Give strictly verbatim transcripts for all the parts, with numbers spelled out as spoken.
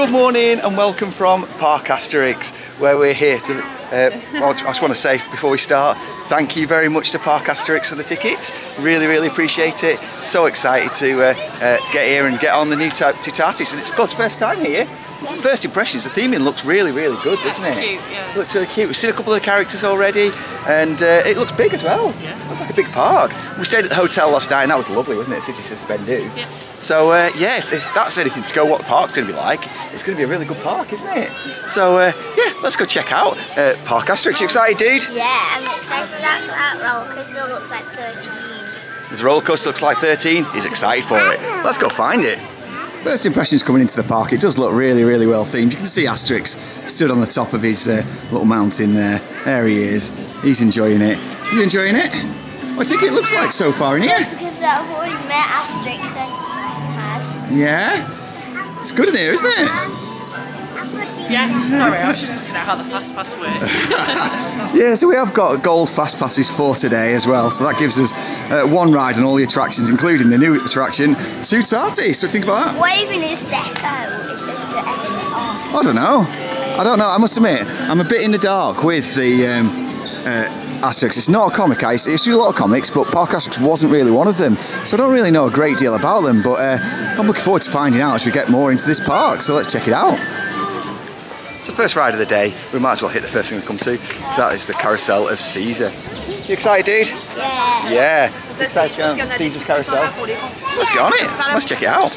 Good morning and welcome from Parc Astérix, where we're here to, uh, well, I just want to say before we start, thank you very much to Parc Astérix for the tickets. Really, really appreciate it. So excited to uh, uh, get here and get on the new Toutatis. And it's of course first time here. First impressions, the theming looks really, really good, doesn't it? It's cute, yeah. It looks really cute. We've seen a couple of the characters already and uh, it looks big as well. Yeah. Looks like a big park. We stayed at the hotel last night and that was lovely, wasn't it? City Suspendu. Yeah. So uh, yeah, if that's anything to go what the park's going to be like, it's going to be a really good park, isn't it? So uh, yeah, let's go check out uh, Parc Astérix. You excited, dude? Yeah, I'm excited. That, that roller coaster looks like thirteen. This roller coaster looks like thirteen? He's excited for it. Let's go find it. First impressions coming into the park, it does look really, really well themed. You can see Asterix stood on the top of his uh, little mountain there. There he is. He's enjoying it. Are you enjoying it? What do you think it looks like so far in here? Just because I've already met Asterix and has. Yeah? It's good in here, isn't it? Yeah, sorry, I was just looking at how the fast pass works. Yeah, so we have got gold fast passes for today as well, so that gives us uh, one ride on all the attractions, including the new attraction, Toutatis. So think about that. What even is Deco? Is this the F? I don't know. I don't know. I must admit, I'm a bit in the dark with the um, uh, Asterix. It's not a comic. I used to do a lot of comics, but Parc Astérix wasn't really one of them, so I don't really know a great deal about them. But uh, I'm looking forward to finding out as we get more into this park. So let's check it out. So first ride of the day, we might as well hit the first thing we come to, so that is the Carousel of Caesar. You excited, dude? Yeah. Yeah. I'm excited to go on Caesar's Carousel. Let's get on it. Let's check it out.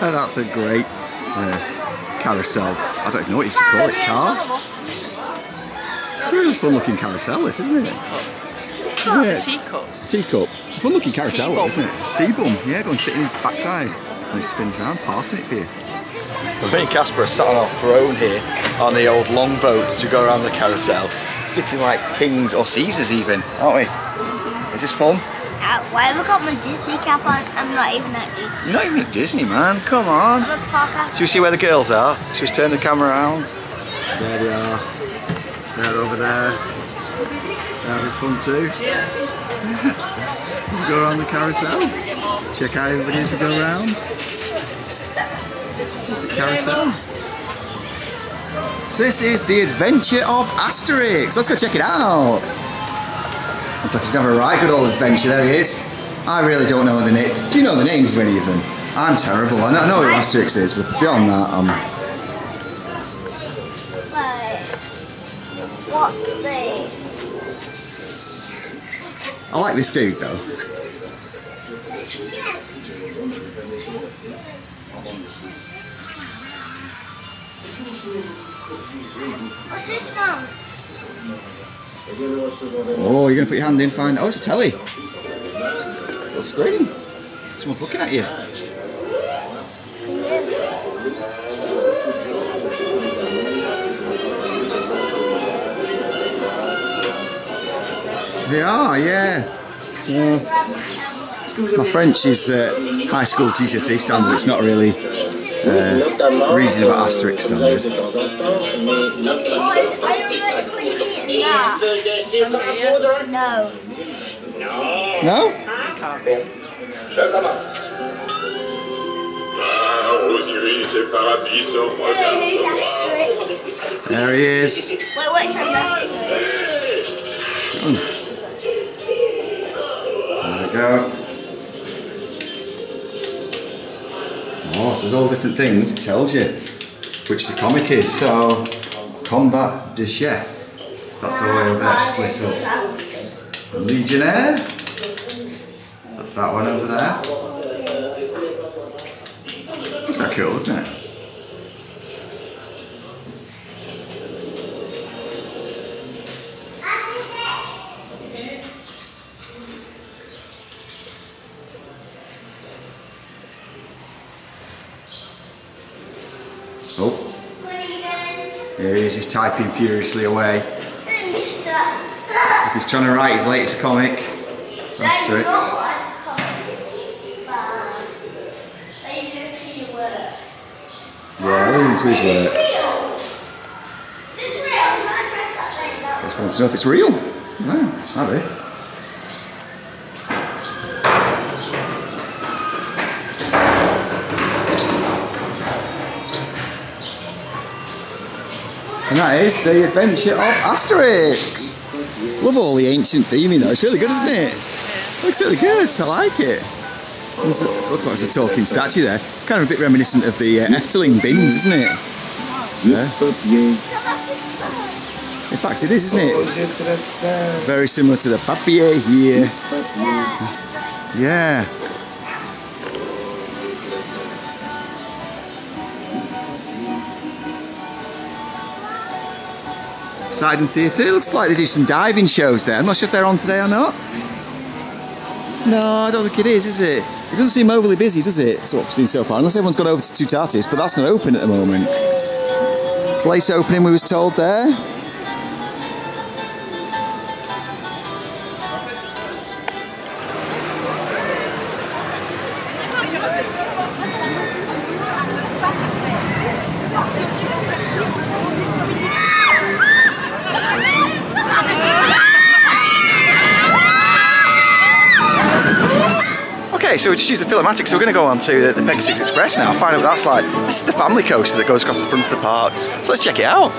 That's a great uh, carousel. I don't even know what you should call it, car. It's a really fun looking carousel, this, isn't it? Yeah. Teacup. Teacup. It's a fun looking carousel, isn't it? T-bum. Yeah, go and sit in his backside. And he spins around, parting it for you. Well, me and Casper are sat on our throne here on the old longboat as we go around the carousel, sitting like kings or Caesars even, aren't we? Is this fun? Uh, why have I got my Disney cap on? I'm not even at Disney. You're not even at Disney, man. Come on. I'm a parker. So we see where the girls are. Should we turn the camera around? There they are. They're over there. They're having fun too. Let's go around the carousel. Check out everybody as we go around. It's a carousel. So this is the adventure of Asterix. Let's go check it out. Looks like he's gonna have a right good old adventure. There he is. I really don't know the name. Do you know the names of any of them? I'm terrible. I know, I know who Asterix is, but beyond that, um. What's this? I like this dude though. What's this one? Oh, you're going to put your hand in, find... Oh, it's a telly. It's a little screen. Someone's looking at you. They are, yeah. Uh, my French is uh, high school G C S E standard. It's not really... Uh, reading about Asterix standard. No. No? There he is. Wait, wait, there we go. Oh, so there's all different things it tells you which the comic is. So, Combat de Chef. That's all the way over there, it's just lit up. Legionnaire. So that's that one over there. It's quite cool, isn't it? Oh, here he is, he's typing furiously away. He's trying to write his latest comic, Asterix. Yeah, into his work. Guess we want to know if it's real. No, I do. And that is The Adventure of Asterix. Love all the ancient theming though, it's really good, isn't it? Yeah. Looks really good, I like it. There's, it looks like there's a talking statue there. Kind of a bit reminiscent of the uh, Efteling bins, isn't it? Yeah. In fact it is, isn't it? Very similar to the papier here. Yeah. Poseidon Theatre. It looks like they do some diving shows there. I'm not sure if they're on today or not. No, I don't think it is, is it? It doesn't seem overly busy, does it? That's what I've seen so far. Unless everyone's gone over to Toutatis, but that's not open at the moment. It's late opening, we was told there. So we just used the Filotomatix, so we're going to go on to the, the Pégase Express now, find out what that's like. This is the family coaster that goes across the front of the park, so let's check it out.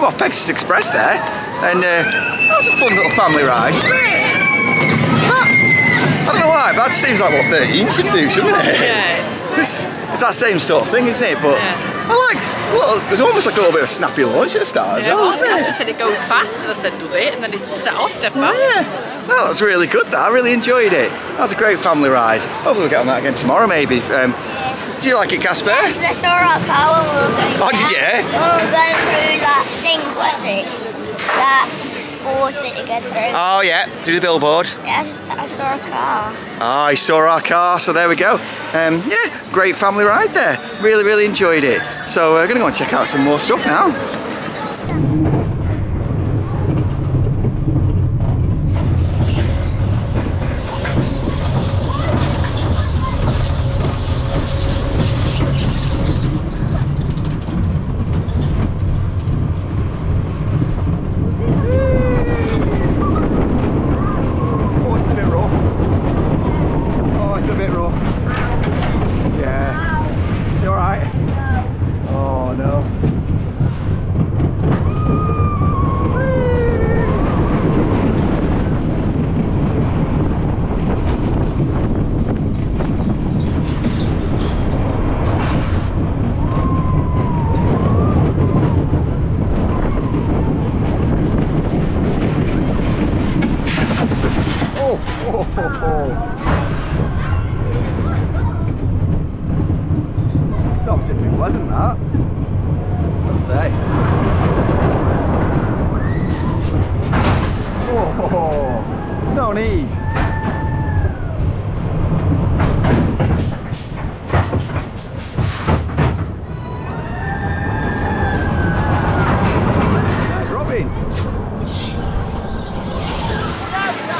Off Pégase Express there, and uh, that was a fun little family ride. That, I don't know why, but that seems like what thirteen should do, shouldn't it? Yeah. It's, it's that same sort of thing, isn't it? But yeah. I liked well, it was almost like a little bit of a snappy launch at the start as yeah, well. Wasn't it? I said it goes fast, and I said does it, and then it just set off dead fast. Yeah. Well, that was really good. That I really enjoyed it. That was a great family ride. Hopefully we'll get on that again tomorrow, maybe. Um, Do you like it, Casper? Yes, I saw our power moving. Oh, did you? We were going through that thing, was it? That board that you go through. Oh, yeah, through the billboard. Yes, I saw a car. Ah, oh, you saw our car, so there we go. Um, yeah, great family ride there. Really, really enjoyed it. So we're going to go and check out some more stuff now.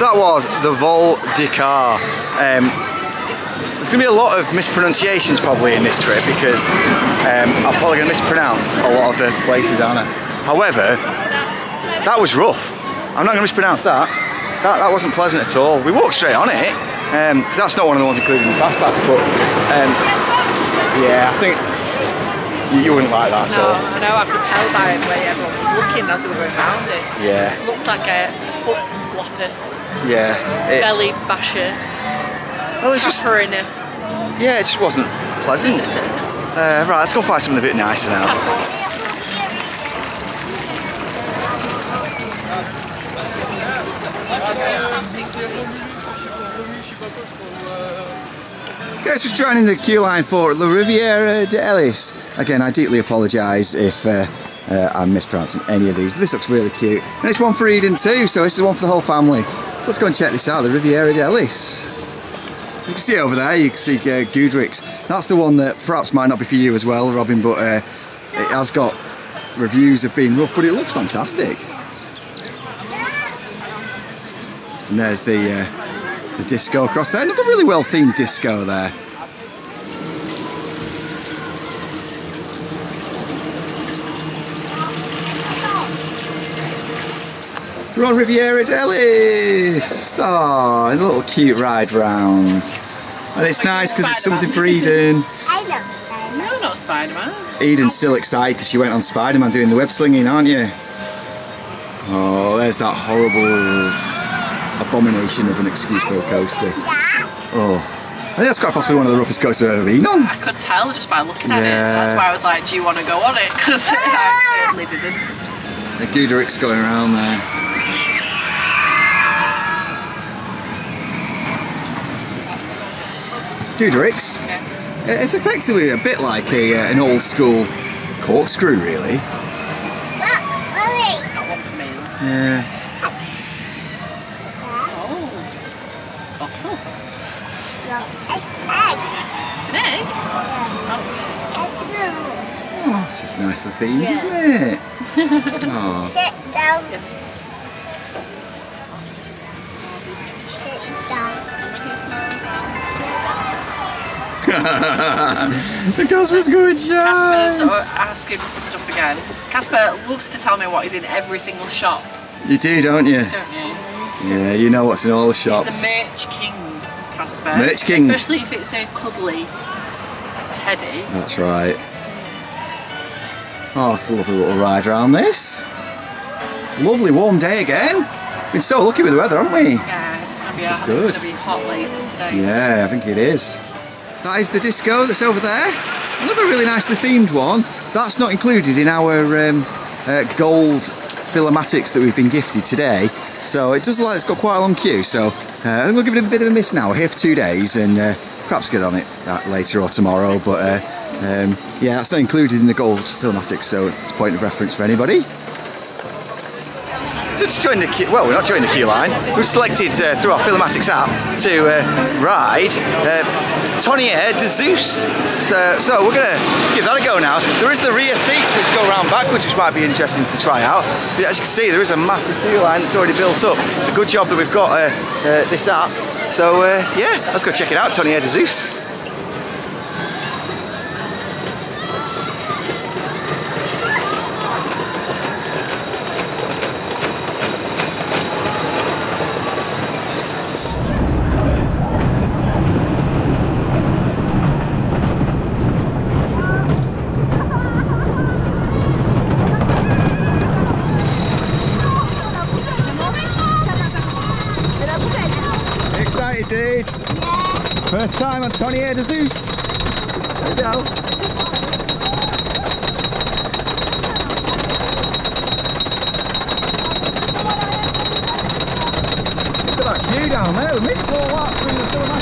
That was the Vol de Car. Um, there's going to be a lot of mispronunciations probably in this trip because um, I'm probably going to mispronounce a lot of the places, aren't I? However, that was rough. I'm not going to mispronounce that. that. That wasn't pleasant at all. We walked straight on it because um, that's not one of the ones included in the fast packs, but um, yeah, I think you wouldn't like that at all. No, no, I could tell by the way everyone was looking as they were going around it. Yeah. It looks like a foot blocker. Yeah. It, Belly basher. Well, it's Trapperina. Just. Yeah, it just wasn't pleasant. uh, right, let's go find something a bit nicer now. Guess we're joining the queue line for La Rivière d'Élis. Again, I deeply apologise if. Uh, Uh, I'm mispronouncing any of these, but this looks really cute. And it's one for Eden too, so this is one for the whole family. So let's go and check this out, the Riviera d'Élis. You can see it over there, you can see uh, Goudurix. That's the one that perhaps might not be for you as well, Robin, but uh, it has got reviews of being rough, but it looks fantastic. And there's the, uh, the disco across there. Another really well-themed disco there. We're on Riviera d'Élis! Oh, a little cute ride round. And it's nice because it's something for Eden. I love Spider-Man. No, not Spider-Man. Eden's still excited. She went on Spider-Man doing the web slinging, aren't you? Oh, there's that horrible abomination of an excuse for a coaster. Oh. I think that's quite possibly one of the roughest coasters I've ever been on. I could tell just by looking yeah. at it. That's why I was like, do you want to go on it? Because I certainly didn't. The Goudurix going around there. Goudurix. Okay. It's effectively a bit like a, uh, an old school corkscrew, really. Look, Lily. Not one for me. Yeah. Oh, bottle. It's an egg. It's an egg? Oh. Oh, this is nicely themed, yeah. isn't it? Oh. Sit down. Yeah. The Casper's good shot! Casper's sort of asking for stuff again. Casper loves to tell me what is in every single shop. You do, don't you? Don't you? Yeah, you know what's in all the shops. He's the merch king, Casper. Merch king! Especially if it's a cuddly teddy. That's right. Oh, it's a lovely little ride around this. Lovely warm day again. Been so lucky with the weather, haven't we? Yeah, it's going to be, this is good. It's going to be hot later today. Yeah, I think it is. That is the disco that's over there. Another really nicely themed one. That's not included in our um, uh, gold Filotomatix that we've been gifted today. So it does look like it's got quite a long queue. So uh, I'm going to give it a bit of a miss now. We're here for two days and uh, perhaps get on it that later or tomorrow, but uh, um, yeah, that's not included in the gold Filotomatix, so it's a point of reference for anybody. So just join the queue, well, we're not joining the queue line, we've selected uh, through our Filotomatix app to uh, ride uh, Tonnerre de Zeus. So, so we're going to give that a go now. There is the rear seats which go round backwards, which might be interesting to try out. As you can see, there is a massive queue line that's already built up. It's a good job that we've got uh, uh, this app. So uh, yeah, let's go check it out, Tonnerre de Zeus. Dude. Yeah. First time on Tonnerre de Zeus. There we go. Look at that queue down there. We missed all that through the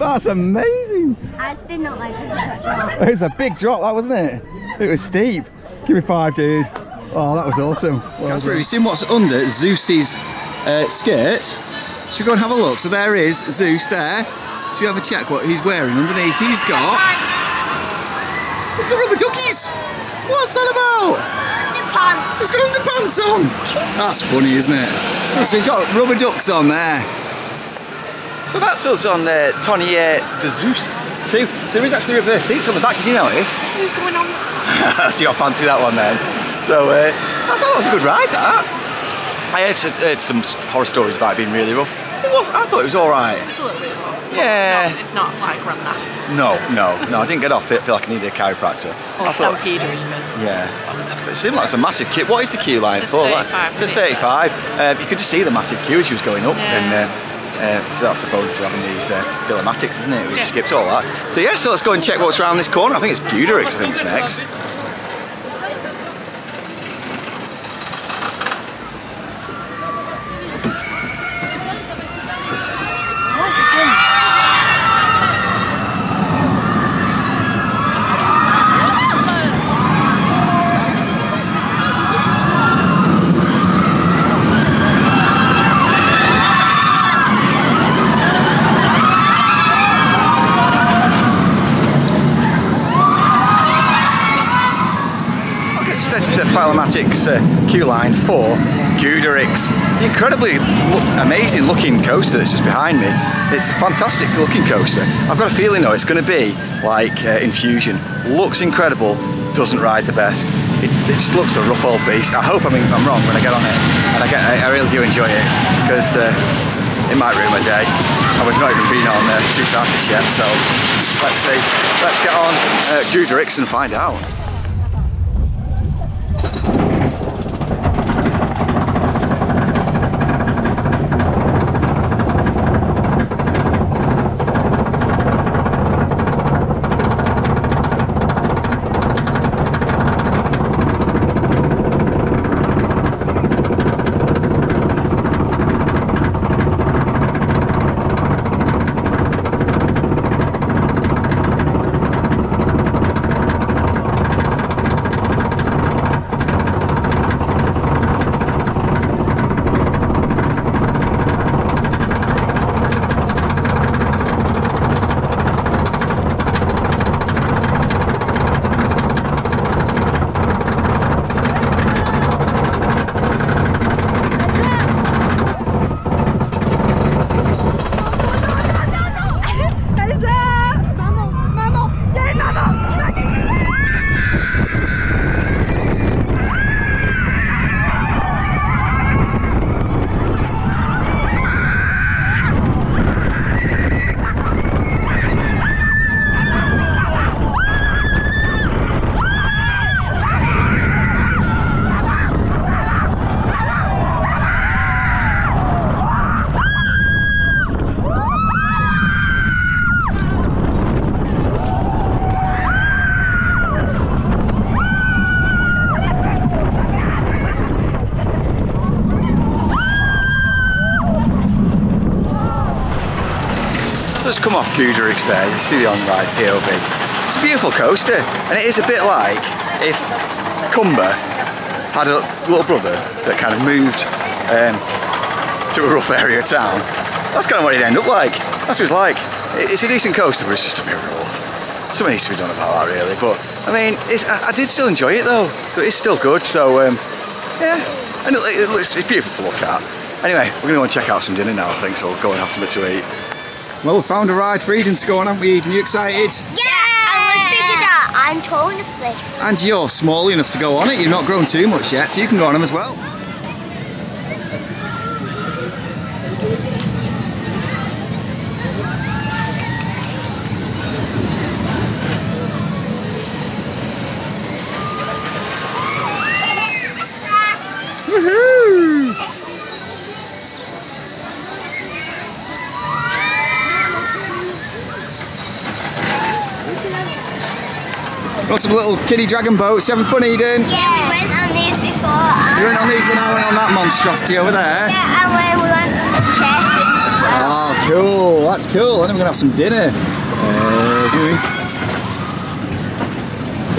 That's amazing! I did not like that drop. It was a big drop, that wasn't it? It was steep. Give me five, dude. Oh, that was awesome. Casper, have you seen what's under Zeus's uh, skirt? Should we go and have a look? So there is Zeus there. Should we have a check what he's wearing underneath? He's got... He's got rubber duckies! What's that about? Underpants! He's got underpants on! That's funny, isn't it? So he's got rubber ducks on there. So that's us on uh, Tonnerre de Zeus too. So there is actually reverse seats on the back, did you notice? Who's going on? Do you fancy that one then? So uh, I thought that was a good ride, that. I heard, heard some horror stories about it being really rough. It was, I thought it was alright. It's a little bit rough. Yeah. It's not, it's not like Grand National. No, no, no, I didn't get off it. I feel like I needed a chiropractor. Or I Stampeder thought, even. Yeah. It seemed like it's a massive queue. What is the queue line for? It says thirty-five. Uh, you could just see the massive queue as she was going up. Yeah. And, uh, Uh, so that's the bonus of having these uh, Filotomatix, isn't it? We yeah. skipped all that. So yeah, so let's go and check what's around this corner. I think it's Goudurix, I think it's next. Filotomatix uh, queue line for Goudurix. The incredibly look, amazing looking coaster that's just behind me. It's a fantastic looking coaster. I've got a feeling though it's going to be like uh, Infusion. Looks incredible, doesn't ride the best. It, it just looks a rough old beast. I hope I mean, I'm wrong when I get on it, and I, get, I, I really do enjoy it because uh, it might ruin my day. And we've not even been on uh, Toutatis yet, so let's see. Let's get on uh, Goudurix and find out. just come off Goudurix there, you see the on-ride P O V. It's a beautiful coaster, and it is a bit like if Cumber had a little brother that kind of moved um, to a rough area of town. That's kind of what it'd end up like. That's what it's like. It's a decent coaster, but it's just a bit rough. Something needs to be done about that, really. But I mean, it's, I, I did still enjoy it though, so it's still good. So um, yeah, and it, it looks, it's beautiful to look at. Anyway, we're going to want to check out some dinner now, I think, so we'll go and have something to eat. Well, we found a ride for Eden to go on, haven't we, Eden? Are you excited? Yeah! I'm tall enough for this. And you're small enough to go on it. You've not grown too much yet, so you can go on them as well. Got some little kiddie dragon boats. You having fun, Eden? Yeah, we went on these before. Uh, you went on these when I went on that monstrosity over there? Yeah, and when we went on the chair swings as well. Ah, cool. That's cool. And then we're going to have some dinner. There's me.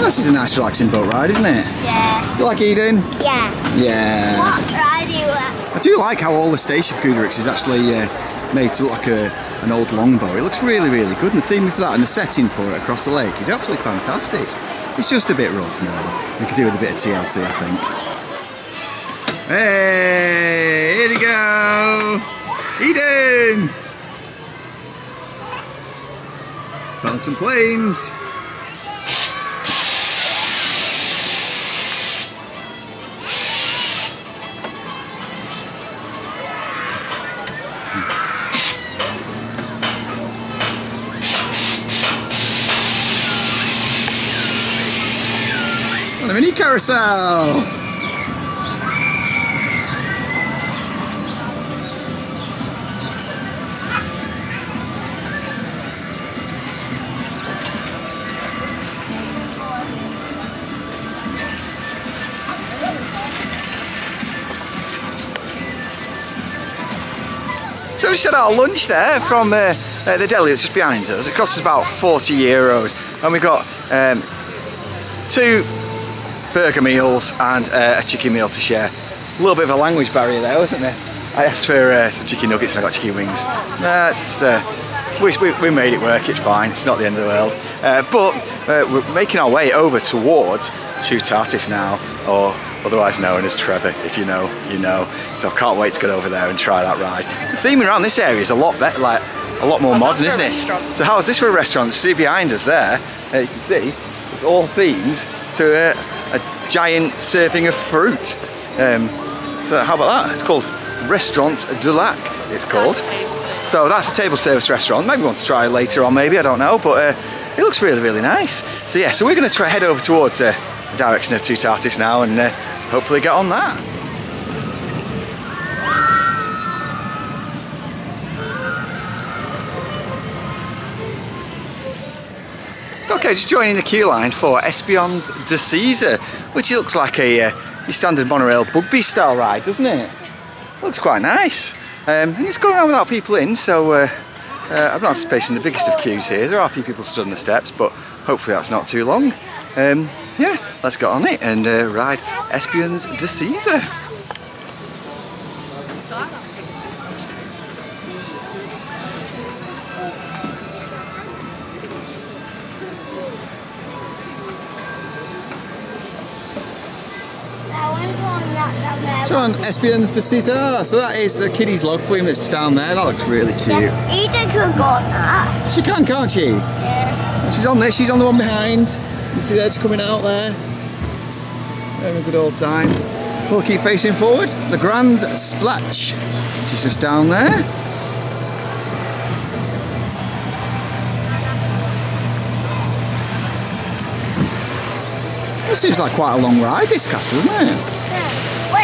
This is a nice relaxing boat ride, isn't it? Yeah. You like Eden? Yeah. Yeah. What ride do you like? I do like how all the station of Goudurix is actually uh, made to look like a... an old longbow. It looks really, really good, and the theme for that and the setting for it across the lake is absolutely fantastic. It's just a bit rough now. We could do with a bit of T L C, I think. Hey, here they go! Eden! Found some planes. Mini carousel. So we just had our lunch there from uh, uh, the deli that's just behind us. It costs us about forty euros, and we got um, two burger meals and uh, a chicken meal to share. A little bit of a language barrier there, wasn't there? I asked for uh, some chicken nuggets and I got chicken wings. That's uh, we, we, we made it work, it's fine, it's not the end of the world. Uh, but uh, we're making our way over towards Toutatis now, or otherwise known as Trevor. If you know, you know. So I can't wait to get over there and try that ride. The theming around this area is a lot better, like a lot more modern, isn't it? So how's this for a restaurant? See behind us there, uh, you can see, it's all themed to uh, a giant serving of fruit. Um, so how about that? It's called Restaurant du Lac, it's called. That's so that's a table service restaurant. Maybe we want to try later on, maybe, I don't know, but uh, it looks really, really nice. So yeah, so we're gonna try head over towards uh, the direction of Toutatis now and uh, hopefully get on that. Okay, just joining the queue line for Espions de César, which looks like a uh, your standard monorail bugby style ride, doesn't it? Looks quite nice. Um, and it's going around without people in, so uh, uh, I'm not anticipating the biggest of queues here. There are a few people stood on the steps, but hopefully that's not too long. Um, yeah, let's get on it and uh, ride Espions de César. So on Espions de César, so that is the kiddies log flume that's down there. That looks really cute. Yeah, Eden can go on that. She can, can't she? Yeah. She's on there, she's on the one behind. You see that's coming out there. Having a good old time. We'll keep facing forward. The Grand Splatch. She's just down there. That seems like quite a long ride this, Casper, doesn't it?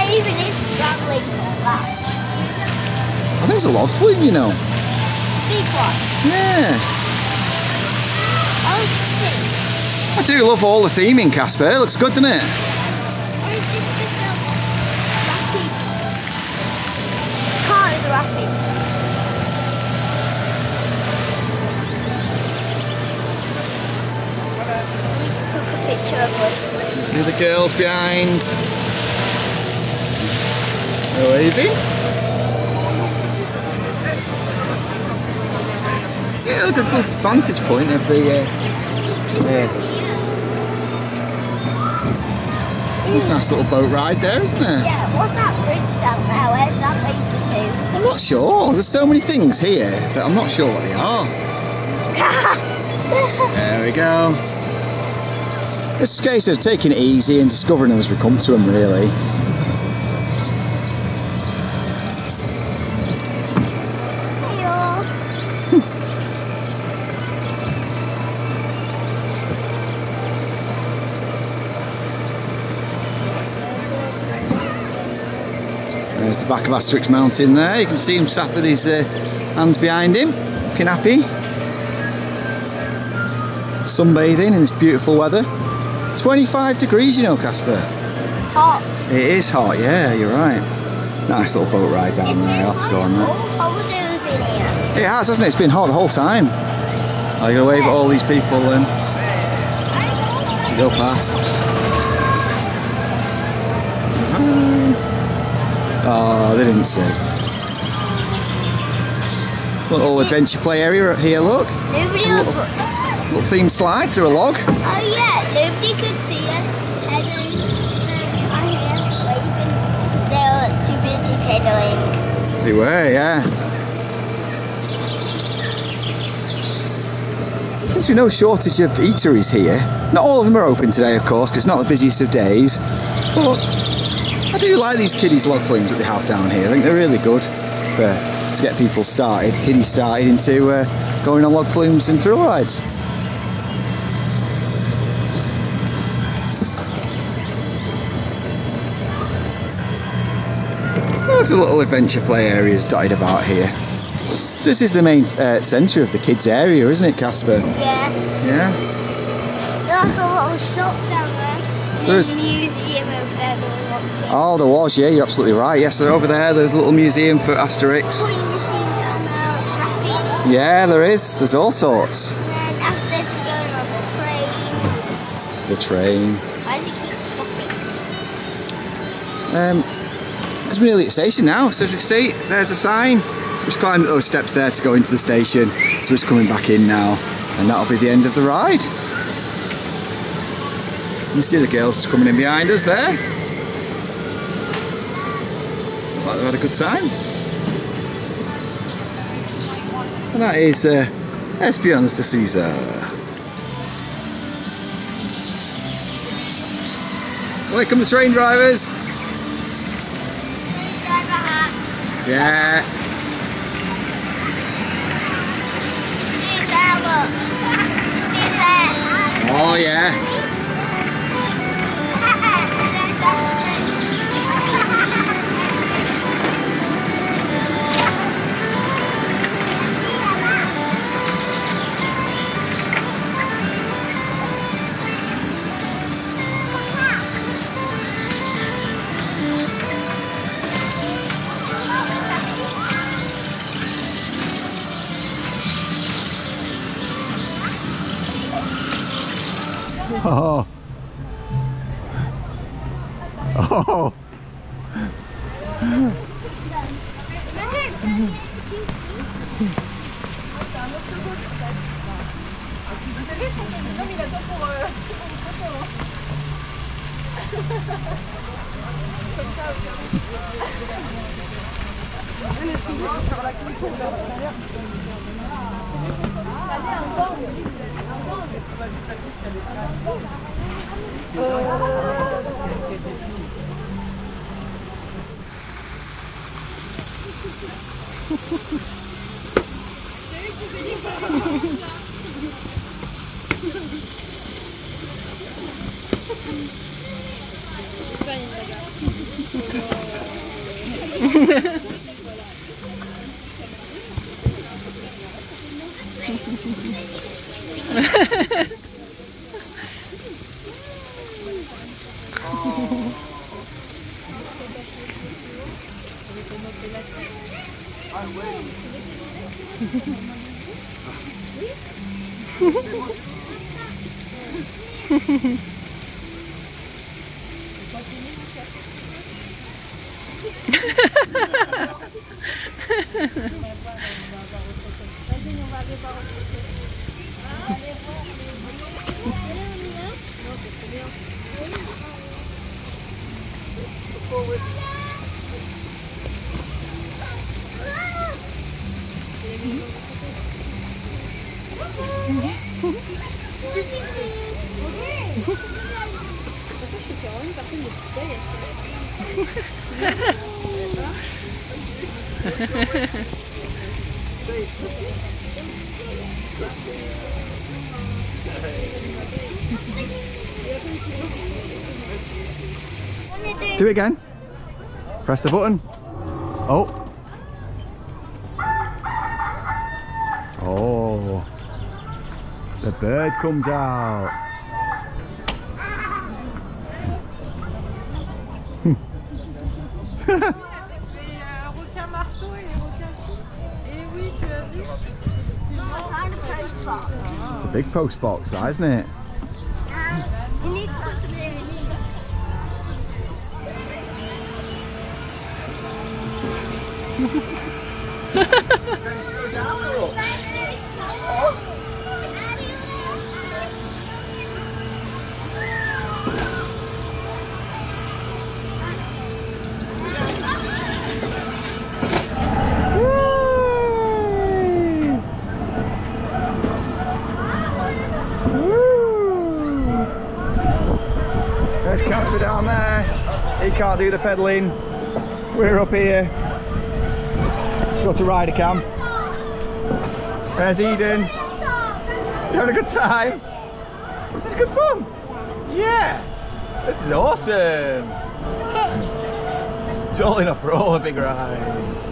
Even if that lake is large. I think it's a log flume, you know. Big one. Yeah. Oh, I do love all the theming, Casper. It looks good, doesn't it? Can't do the rapids. See the girls behind. Waving. Yeah, look, a good vantage point of the. Uh, yeah. It's a nice little boat ride there, isn't it? Yeah. What's that bridge down there? Where's that leading to? I'm not sure. There's so many things here that I'm not sure what they are. There we go. It's a case of taking it easy and discovering them as we come to them, really. There's the back of Asterix Mountain there. You can see him sat with his uh, hands behind him, looking happy. Sunbathing in this beautiful weather. twenty-five degrees, you know, Casper. Hot. It is hot, yeah, you're right. Nice little boat ride down it's there. I have to go on that. Whole in here. It has, hasn't it? It's been hot the whole time. I'm going to wave at all these people then. So go past. Oh, they didn't see. Little adventure play area up here, look. Nobody else. Little themed slide through a log. Oh yeah, nobody could see us. I don't know. They were too busy pedaling. They were, yeah. Seems to be no shortage of eateries here. Not all of them are open today, of course, because it's not the busiest of days. But I do like these kiddies log flumes that they have down here. I think they're really good for to get people started, kiddies started into uh, going on log flumes and thrill rides. Lots of little adventure play areas dotted about here. So this is the main uh, centre of the kids' area, isn't it, Casper? Yeah. Yeah. There's a little shop down there. There's a museum over there that we walked in. Oh, there was, yeah, you're absolutely right. Yes, so over there, there's a little museum for Asterix. Coin machine down there, rapids. Yeah, there is. There's all sorts. And then after this, we're going on the train. The train. Why does it keep stopping? Um... It's really at the station now, so as you can see, there's a sign. We've just climbed those steps there to go into the station, so we're just coming back in now, and that'll be the end of the ride. You see the girls coming in behind us there. Look like they've had a good time. And that is uh, Espions de César. Welcome the train drivers. Yeah. Oh yeah. Oh. Oh. Do it again. Press the button. Oh. Oh. The bird comes out. It's a big post box, that, isn't it? There's Casper down there. He can't do the pedalling. We're up here. Got a rider cam. There's Eden. You having a good time? This is good fun. Yeah. This is awesome. Totally enough for all the big rides.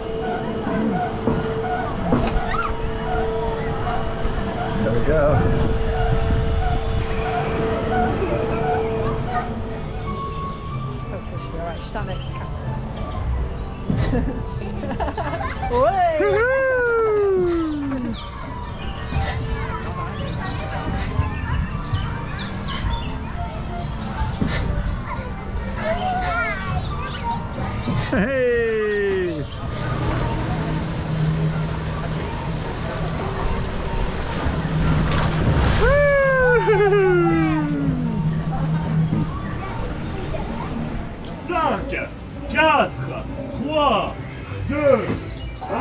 There we go. Right, she's sat next to Casper. Hey! cinq, quatre, trois, deux, ah.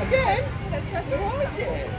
Again, let's try the wall again.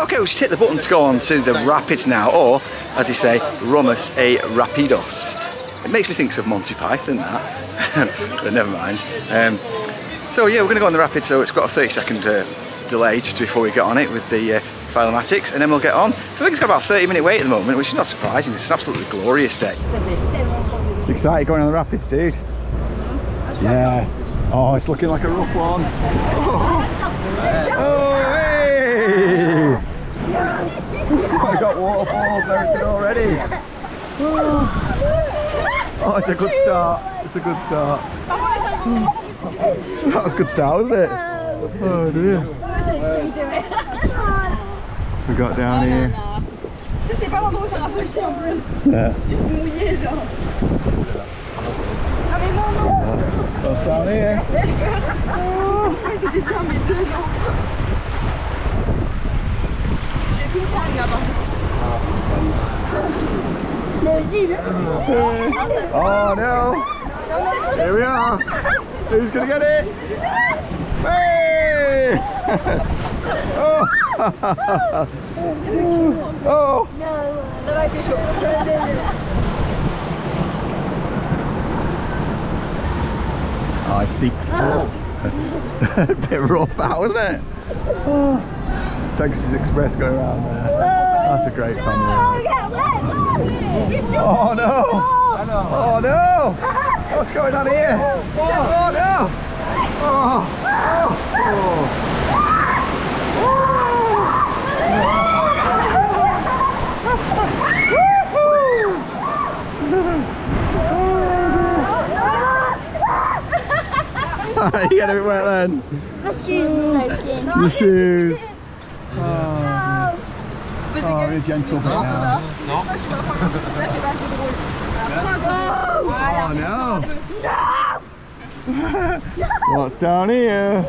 Okay, we just hit the button to go on to the rapids now, or as you say, Romus et Rapidus. It makes me think of Monty Python, that, but never mind. Um, so yeah, we're going to go on the rapids, so it's got a thirty second uh, delay just before we get on it with the uh, Filotomatix, and then we'll get on. So I think it's got about a thirty minute wait at the moment, which is not surprising. It's an absolutely glorious day. You excited going on the rapids, dude? Yeah. Oh, it's looking like a rough one. Oh, oh hey! I've got waterfalls and everything already. Oh. Oh, it's a good start. It's a good start. That was a good start, wasn't it? Oh dear. We got down here. C'est pas l'endroit où ça rafraîchit en plus. Juste mouillé, genre. Ah mais non, non. On se parlait, hein. J'ai peur. C'était bien, mais deux, non. Je vais tout le temps aller là-bas. Oh no! Here we are! Who's gonna get it? Hey! Oh! Oh! Oh, I see. A bit rough that, wasn't it? Oh. Pégase Express going around there. That's a great family. Oh no! Oh no! What's going on here? Oh no! Oh! Oh! You get a bit wet then. My shoes are soaking. Your shoes. Oh, we're gentle now. No. Oh no! No! What's down here?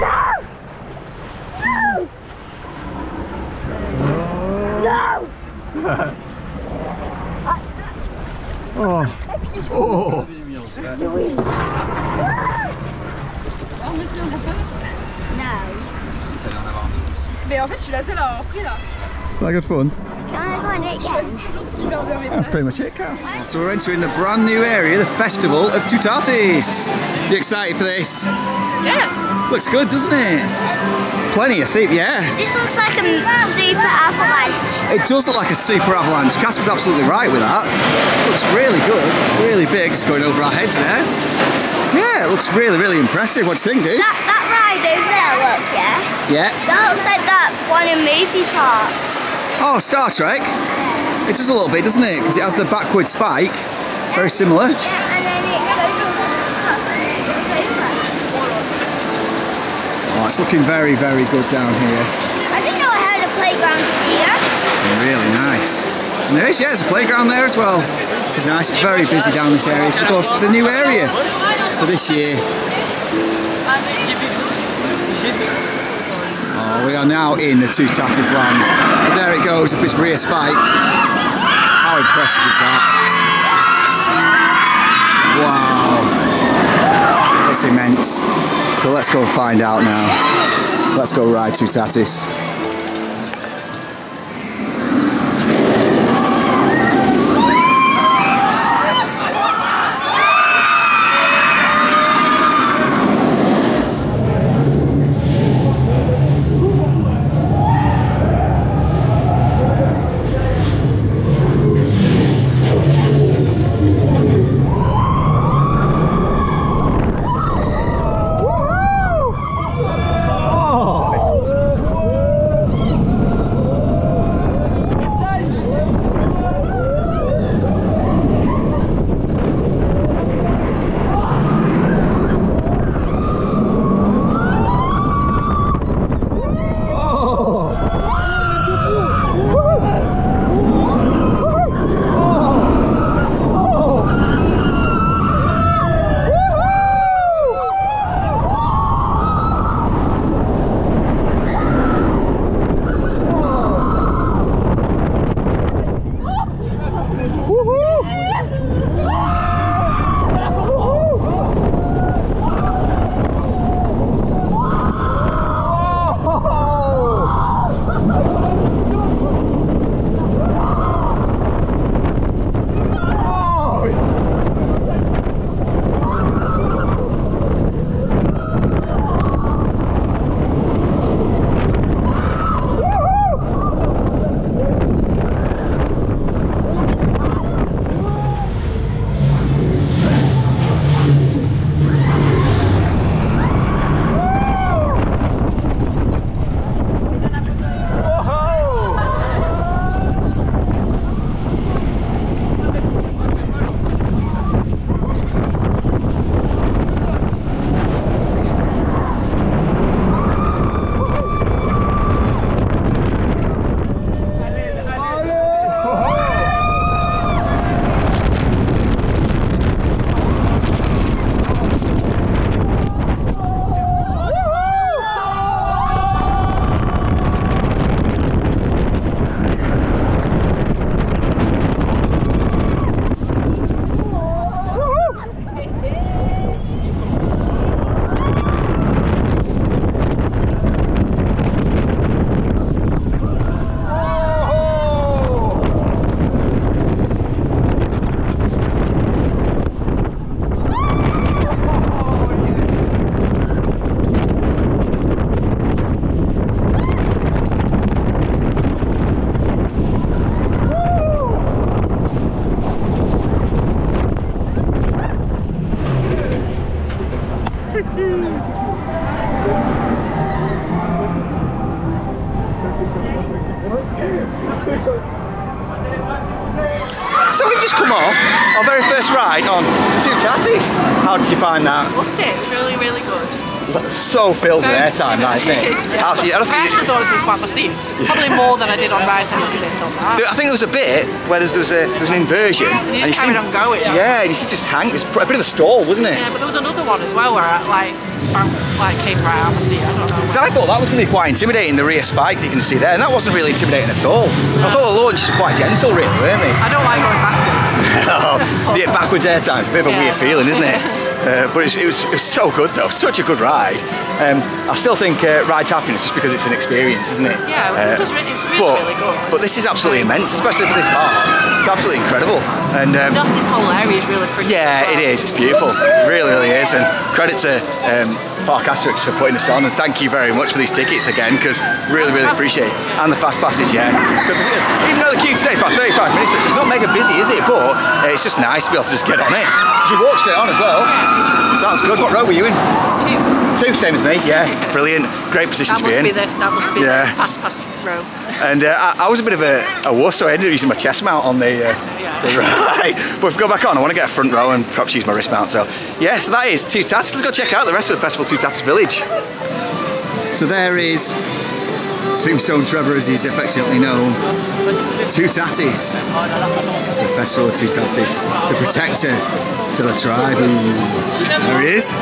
No! No! No! Oh! Oh! Mais en fait, je suis la seule à avoir pris là. That good fun? That's pretty much it, Cass. So we're entering the brand new area, the Festival of Toutatis. You excited for this? Yeah. Looks good, doesn't it? Plenty of thieves, yeah. This looks like a super avalanche. It does look like a super avalanche. Cass was absolutely right with that. Looks really good, really big. It's going over our heads there. Yeah, it looks really, really impressive. What do you think, dude? That, that ride over there, look, yeah. Yeah. That looks like that one in movie park. Oh, Star Trek? Yeah. It does a little bit, doesn't it? Because it has the backward spike. Yeah. Very similar. Yeah, and then it goes over the top and it goes over. Oh, it's looking very, very good down here. I didn't know I had a playground here. Really nice. And there is, yeah, there's a playground there as well. Which is nice. It's very busy down this area. Because of course, it's the new area for this year. Oh, we are now in the Toutatis land. And there it goes up its rear spike. How impressive is that? Wow. It's immense. So let's go find out now. Let's go ride Toutatis. So we've just come off our very first ride on Toutatis. How did you find that? Loved it. Really, really good. So filled with airtime, that isn't it? Yeah. Absolutely. I, I actually thought it was going to be quite massive. Probably more than I did on ride time doing this on that. I think there was a bit where there was, a, there was an inversion. And you just and carried seemed, on going. Yeah, and you seemed to just hang. It was a bit of a stall, wasn't it? Yeah, but there was another one as well where I like, like came right out of my seat. I don't know. Because I thought that was going to be quite intimidating, the rear spike that you can see there. And that wasn't really intimidating at all. No. I thought the launch was quite gentle, really, weren't they? I don't like going backwards. Oh, the backwards airtime's a bit of a yeah. weird feeling, isn't it? Uh, but it, it, was, it was so good though, such a good ride. Um, I still think uh, ride's happiness just because it's an experience, isn't it? Yeah, well, this uh, was really, it's really, but, really good. But this is absolutely immense, especially for this park. It's absolutely incredible. And um, not this whole area is really pretty. Yeah, it is. It's beautiful. It really, really is. And credit to um, Parc Astérix for putting us on. And thank you very much for these tickets again, because really, really appreciate it. And the fast passes, yeah. Because even though the queue today is about thirty-five minutes, so it's not mega busy, is it? But uh, it's just nice to be able to just get on it. You walked straight on as well. Sounds good. What row were you in? Two. Two, same as me, yeah. Brilliant. Great position that to be in. Be the, that must be yeah. the fast pass row. And uh, I, I was a bit of a, a wuss, so I ended up using my chest mount on the, uh, yeah. the ride. But if we go back on, I want to get a front row and perhaps use my wrist mount. So, yeah, so that is Toutatis. Let's go check out the rest of the festival, Toutatis Village. So there is Tombstone Trevor, as he's affectionately known. Toutatis. The festival of Toutatis. The protector. De la tribe. There he is.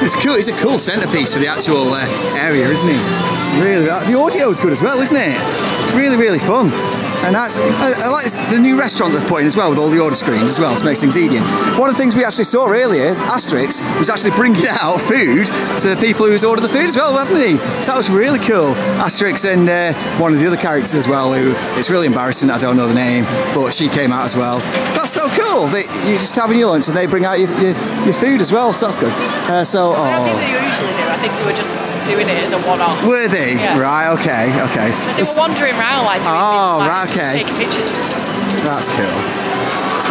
It's cool. It's a cool centrepiece for the actual uh, area, isn't it? Really, the audio is good as well, isn't it? It's really, really fun. And that's, I, I like this, the new restaurant they're putting as well with all the order screens as well to make things easier. One of the things we actually saw earlier, Asterix was actually bringing out food to the people who'd ordered the food as well, hadn't he? So that was really cool. Asterix and uh, one of the other characters as well, who it's really embarrassing, I don't know the name, but she came out as well. So that's so cool. They, you're just having your lunch and they bring out your, your, your food as well, so that's good. Uh, so, oh. I don't think they usually do. I think they were just doing it as a one-off. Were they? Yeah. Right, okay, okay. But they were wandering around like doing oh, things like right. Okay. Taking pictures and stuff. That's cool.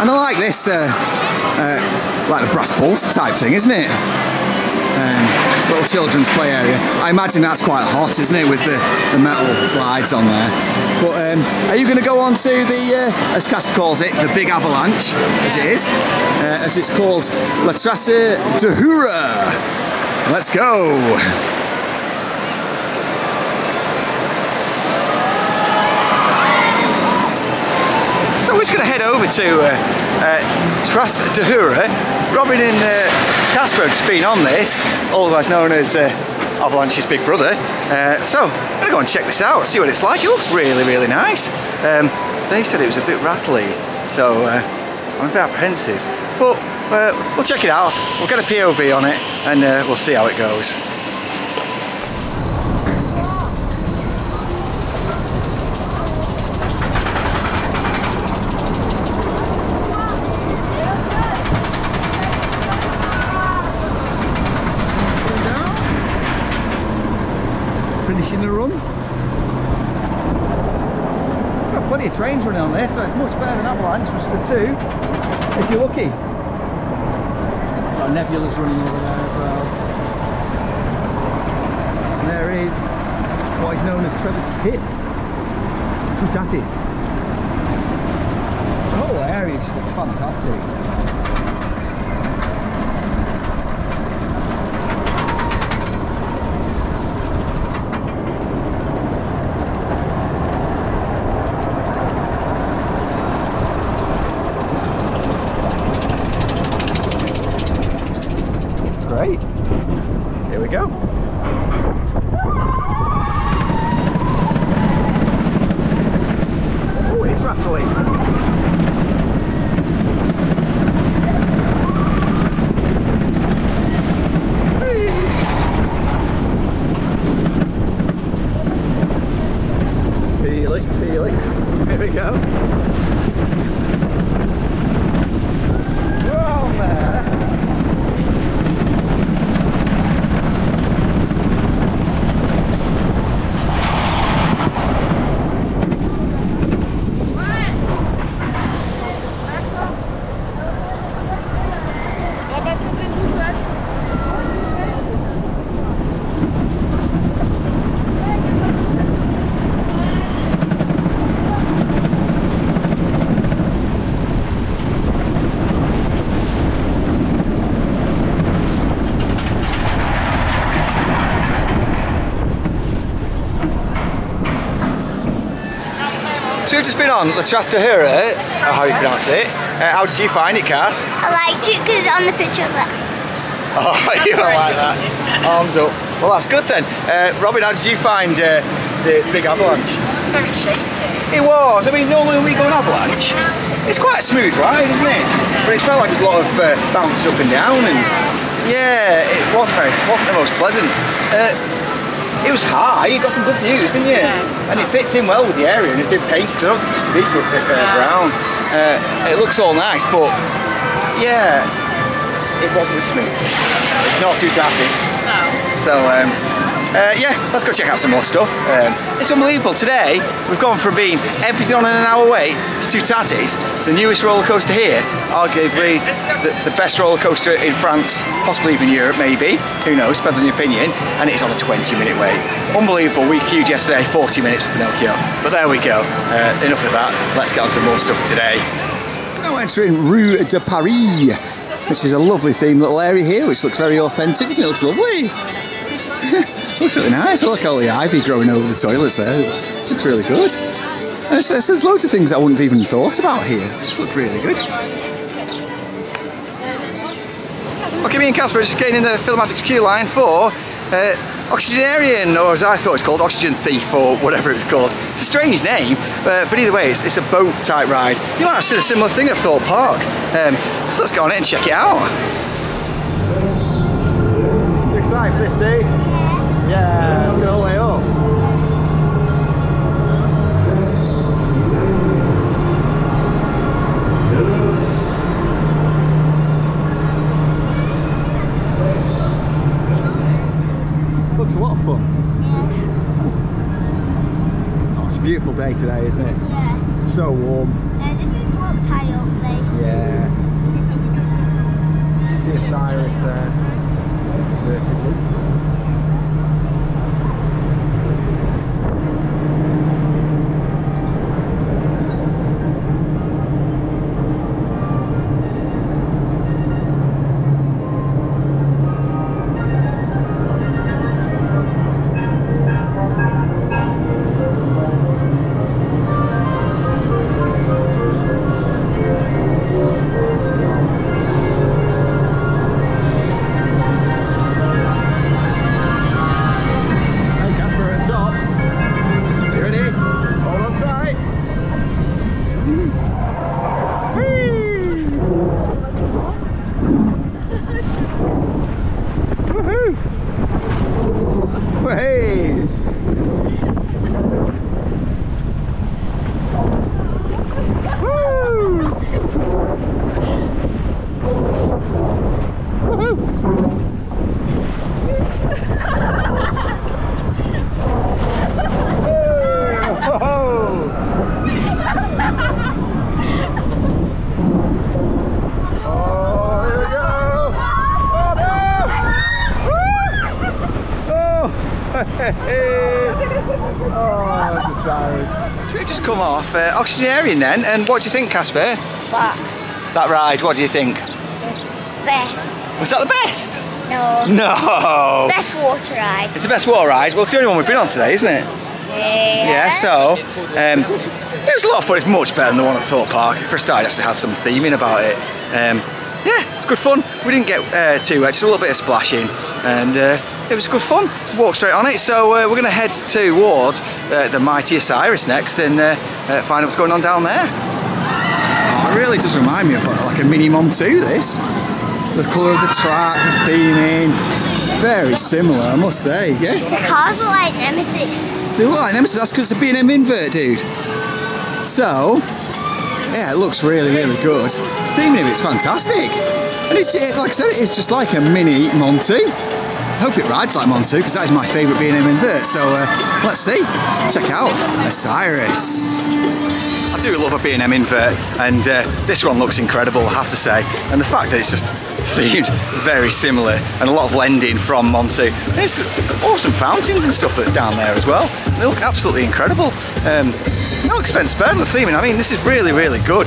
And I like this, uh, uh, like the brass balls type thing, isn't it? Um, little children's play area. I imagine that's quite hot, isn't it, with the, the metal slides on there. But um, are you going to go on to the, uh, as Casper calls it, the big avalanche, as it is, uh, as it's called, La Trace du Hourra. Let's go. So we're just going to head over to uh, uh, Trace du Hourra. Robin and uh, Casper have just been on this, otherwise known as uh, Avalanche's big brother. Uh, so I'm going to go and check this out, see what it's like. It looks really, really nice. Um, they said it was a bit rattly, so uh, I'm a bit apprehensive. But uh, we'll check it out, we'll get a P O V on it, and uh, we'll see how it goes. Finishing the run. We've got plenty of trains running on this, so it's much better than Avalanche, which is the two, if you're lucky. Got Nebula's running over there as well. And there is what is known as Trevor's Tip, Toutatis. The whole area just looks fantastic. just been on La Trace du Hourra, or how you pronounce it. Uh, how did you find it, Cass? I liked it because on the picture I was like... Oh, you don't like that. Arms up. Well, that's good then. Uh, Robin, how did you find uh, the big avalanche? It was very shaky. It was. I mean, normally when we go on avalanche, it's quite a smooth ride, isn't it? But it felt like there was a lot of uh, bouncing up and down. And yeah, it was very, wasn't the most pleasant. Uh, It was high, you got some good views, didn't you? Yeah. And it fits in well with the area, and it's been painted, because I don't think it used to be good, uh, brown. Uh, it looks all nice, but yeah, it wasn't as smooth. It's not Toutatis. No. So, um, uh, yeah, let's go check out some more stuff. Um, it's unbelievable. Today, we've gone from being everything on in an hour wait to Toutatis, the newest roller coaster here, arguably the, the best roller coaster in France, possibly even Europe, maybe. Who knows, depends on your opinion. And it's on a twenty minute wait. Unbelievable. We queued yesterday forty minutes for Pinocchio. But there we go. Uh, enough of that. Let's get on some more stuff today. So now we're entering Rue de Paris, which is a lovely themed little area here, which looks very authentic. It looks lovely. Looks really nice. I like all the ivy growing over the toilets there. Looks really good. And it's, it's, there's loads of things I wouldn't have even thought about here. It just looked really good. Okay, me and Casper are just getting in the Filotomatix queue line for uh, Oxygenarian, or as I thought it's called, Oxygen Thief, or whatever it's called. It's a strange name, uh, but either way, it's, it's a boat type ride. You might have seen a similar thing at Thorpe Park. Um, so let's go on it and check it out. You excited for this, Dave? Yeah. Yeah, let's go all the way up. Beautiful day today, isn't it? Yeah. It's so warm. Yeah, this is what's high up place. Yeah. See Osiris there. Vertically. Uh, Oxygenarian then, and what do you think, Casper? What? That ride, what do you think? Best. Was that the best? No. No. Best water ride. It's the best water ride? Well, it's the only one we've been on today, isn't it? Yeah. Yeah, so, um, it was a lot of fun. It's much better than the one at Thorpe Park. For a start, it actually has some theming about it. Um, yeah, it's good fun. We didn't get uh, too wet, just a little bit of splashing, and uh, it was good fun. Walk straight on it, so uh, we're going to head towards uh, the mighty Osiris next, and uh, Uh, find out what's going on down there. Oh, it really does remind me of like a mini Mom two, this. The colour of the track, the theming, very similar, I must say, yeah. The cars look like Nemesis. They look like Nemesis, that's because they're being an invert, dude. So, yeah, it looks really, really good. The theming of it's fantastic. And it's, like I said, it's just like a mini Mom two. I hope it rides like Mom two, because that is my favourite B and M invert, so uh, let's see. Check out Osiris. I do love a B and M invert, and uh, this one looks incredible, I have to say, and the fact that it's just themed very similar, and a lot of lending from Monty. There's awesome fountains and stuff that's down there as well. They look absolutely incredible. Um, no expense spared on the theming. I mean, this is really, really good.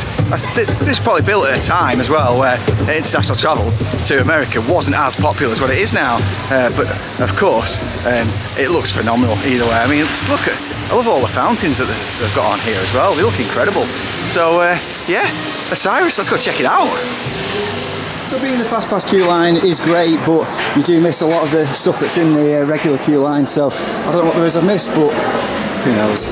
This is probably built at a time as well where international travel to America wasn't as popular as what it is now. Uh, but of course, um, it looks phenomenal either way. I mean, just look at, I love all the fountains that they've got on here as well. They look incredible. So uh, yeah, Osiris, let's go check it out. So being the fast pass queue line is great, but you do miss a lot of the stuff that's in the uh, regular queue line, so I don't know what there is I've missed, but who knows.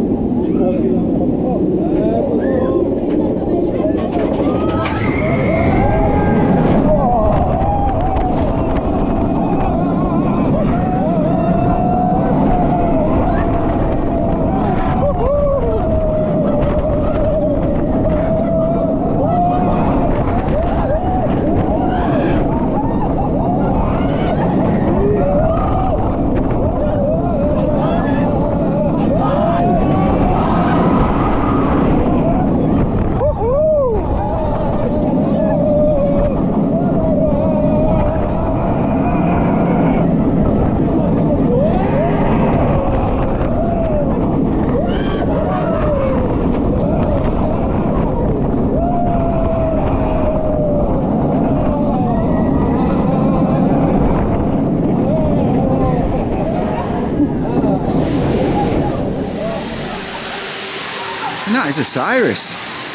That is Osiris.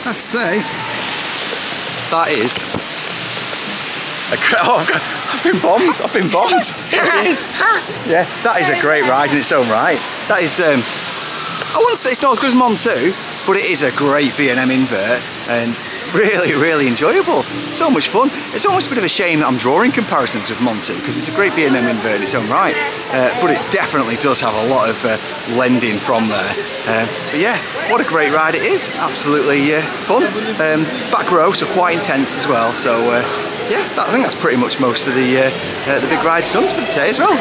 I'd say that is a great, oh, I've, got, I've been bombed. I've been bombed. It is. Yeah, that is a great ride in its own right. That is. Um, I wouldn't say it's not as good as Mon two, but it is a great B and M invert and really, really enjoyable. So much fun. It's almost a bit of a shame that I'm drawing comparisons with Mon two because it's a great B and M invert in its own right, uh, but it definitely does have a lot of uh, lending from there. Um, but yeah, what a great ride it is. Absolutely uh, fun. Um, back row, so quite intense as well. So uh, yeah, that, I think that's pretty much most of the uh, uh, the big rides done for the day as well.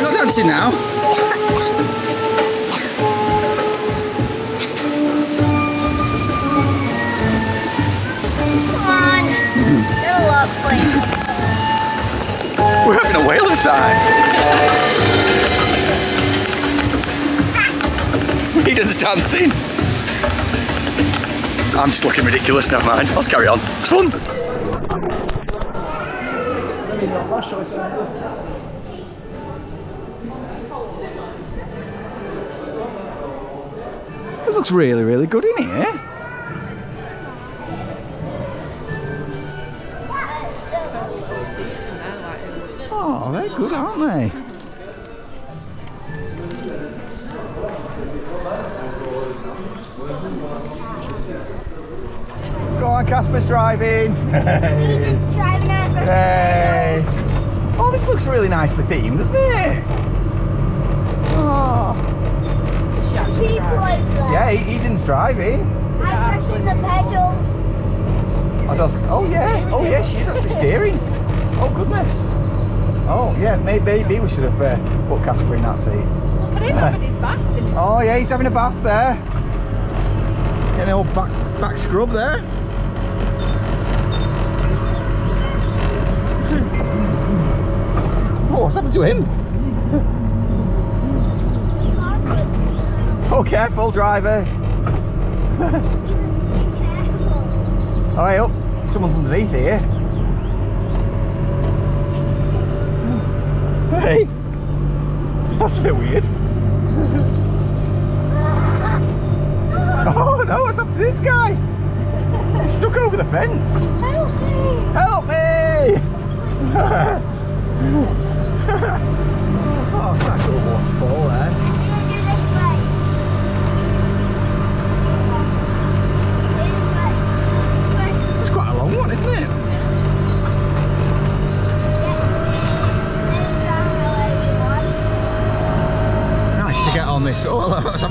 You're not dancing now. We're having a whale of a time. Eden's dancing. I'm just looking ridiculous, never mind. Let's carry on. It's fun. This looks really, really good in here. Oh, they're good, aren't they? Go on, Casper's driving. Hey. It's driving out. Hey. Oh, this looks really nicely themed, doesn't it? Oh. Yeah, Eden's driving. I'm pushing the pedal. I don't. Oh yeah. Oh yeah, she's actually steering. Oh goodness. Oh yeah, maybe we should have uh, put Casper in that seat. Look at him having his bath. Oh yeah, he's having a bath there. Getting an old back, back scrub there. Oh, what's happened to him? Oh, careful, driver. All right, oh, someone's underneath here. Hey, that's a bit weird. Oh no, what's up to this guy? He's stuck over the fence. Help me! Help me! Oh, it's a nice little waterfall there. I'm gonna do this way.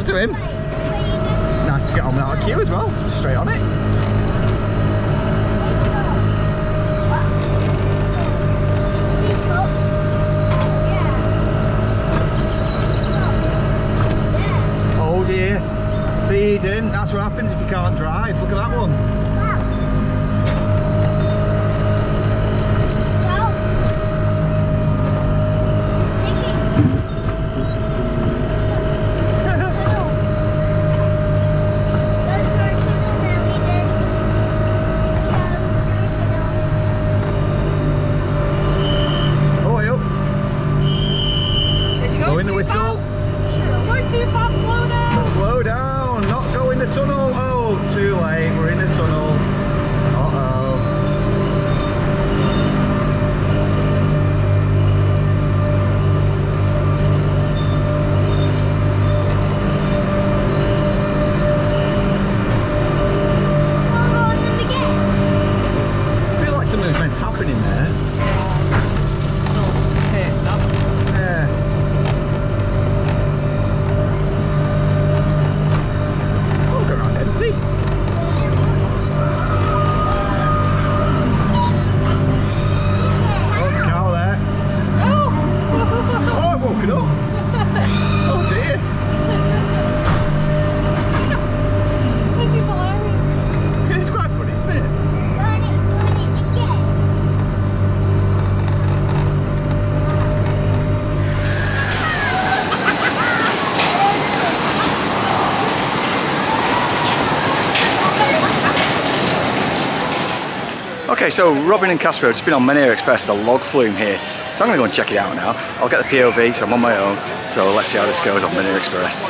to him. Nice to get on that queue as well, straight on it. Oh dear, see Eden, that's what happens if you can't drive, look at that one. Okay, so Robin and Casper have just been on Menhir Express, the log flume here. So I'm going to go and check it out now. I'll get the P O V, so I'm on my own. So let's see how this goes on Menhir Express.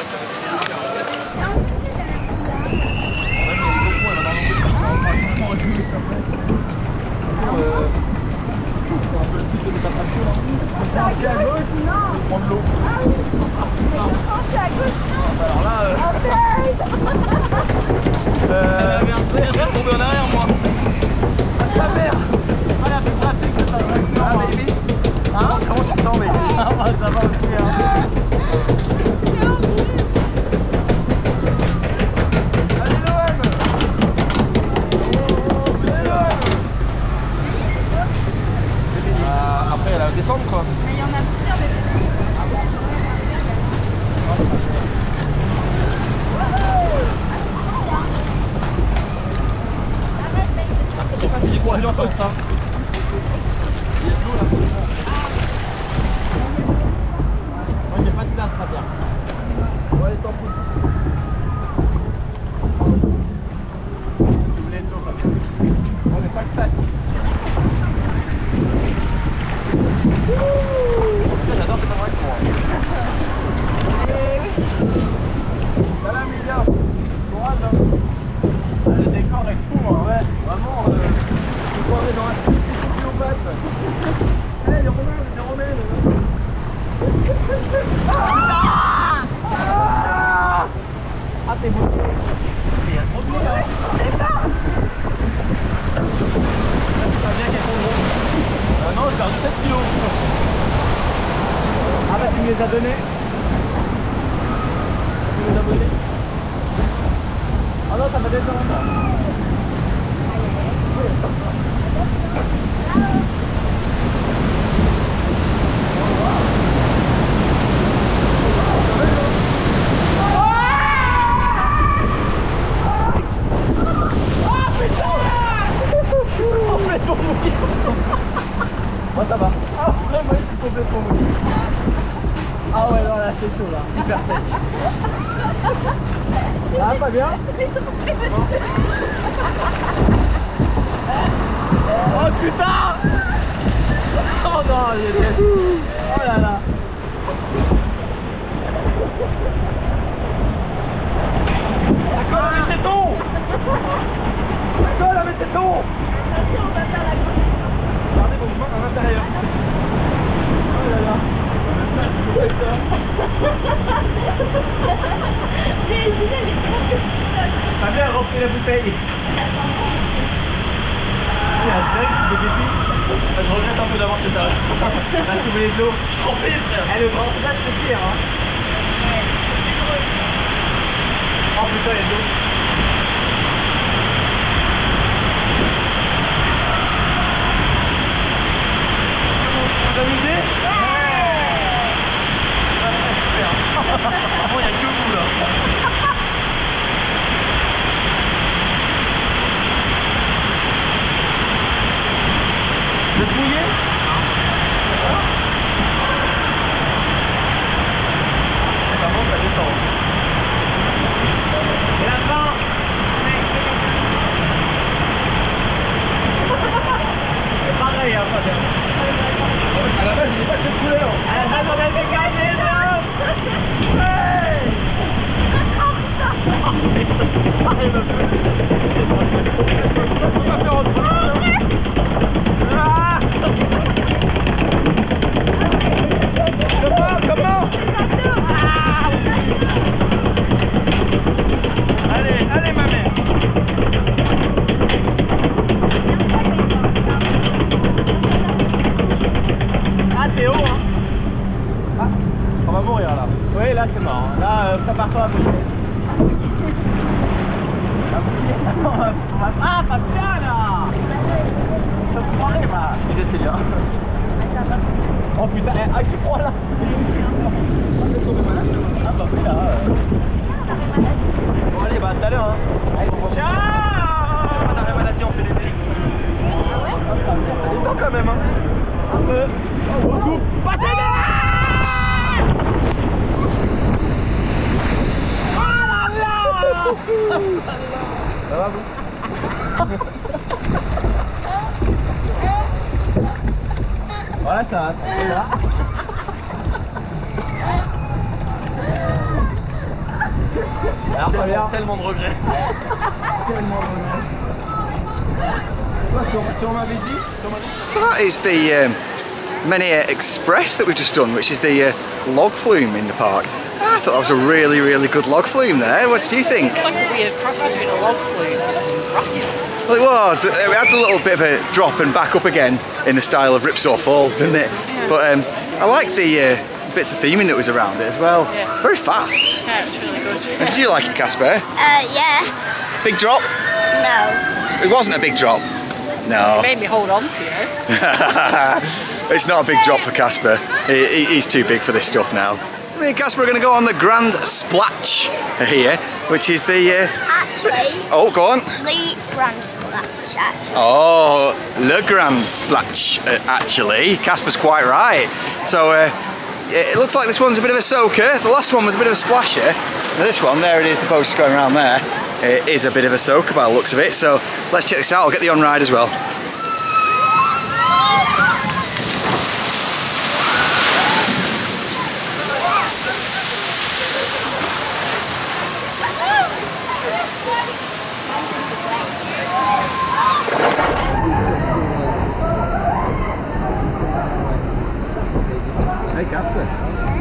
Elle est grande, là c'est pire hein. Ouais, c'est drôle. Oh putain, il y a de l'eau. Vous vous amusez? Ouais. Super. Bon, il n'y a que vous là. Vous êtes mouillé? Ça monte, ça descend. Et la fin. C'est pareil, hein, Fabien. À la base, il n'est pas de cette couleur. À la base, on a fait gagner l'homme. Ouais. Il me fait. On va faire autre chose. Ah! Comment? Comment? Ah! Allez, allez ma mère. Ah c'est haut hein. Ah, on va mourir là. Oui là c'est mort. Là euh, prépare-toi à bouger. Ah Fabien là. Ça se croirait bah. Et c'est bien. Oh putain, ah c'est froid là. Ah bah oui là. Bon allez bah tout à l'heure hein. Ciao. Ah t'as rien mal à dire, on s'est l'été. Ah ouais. Ah ça me ça descend quand même hein. Un peu. Beaucoup. Passez là. Ah là là. Ça va vous? Voilà ça va, c'est là. Alors Fabien, tellement de regrets. Tellement de regrets. So that is the um, Menhir Express that we've just done, which is the uh, log flume in the park. I thought that was a really, really good log flume there. What did you think? It's like a weird cross between a log flume and rockets. Well, it was. We had a little bit of a drop and back up again in the style of Ripsaw Falls, didn't it? Yeah. But um, I like the uh, bits of theming that was around it as well. Yeah. Very fast. Yeah, it was really good. Yeah. And did you like it, Casper? Uh, yeah. Big drop? No. It wasn't a big drop? No. It made me hold on to you. It's not a big drop for Casper. He, he's too big for this stuff now. Me and Casper are going to go on the Grand Splatch here, which is the... Uh, actually... Oh, go on. The Grand Splatch, actually. Oh, Le Grand Splatch, uh, actually. Casper's quite right. So, uh, it looks like this one's a bit of a soaker. The last one was a bit of a splasher. And this one, there it is, the post going around there, it is a bit of a soaker by the looks of it. So, let's check this out. I'll get the on-ride as well.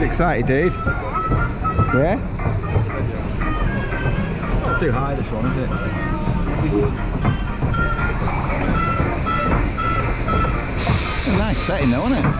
Excited, dude. Yeah? It's not too high, this one, is it? It's a nice setting, though, isn't it?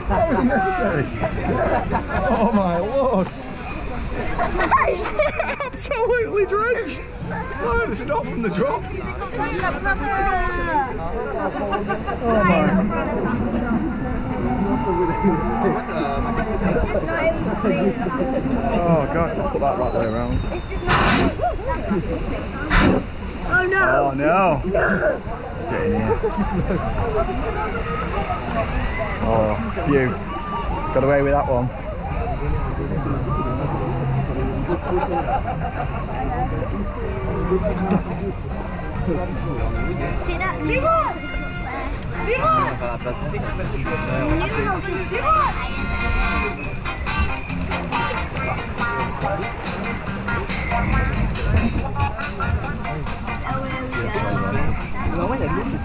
That wasn't necessary. Oh my lord. Absolutely drenched. No, it's not from the drop. Oh gosh, let's put that right way around. Oh no! Oh no! Get in here. Oh, phew. Got away with that one. See that? Big one! Big one!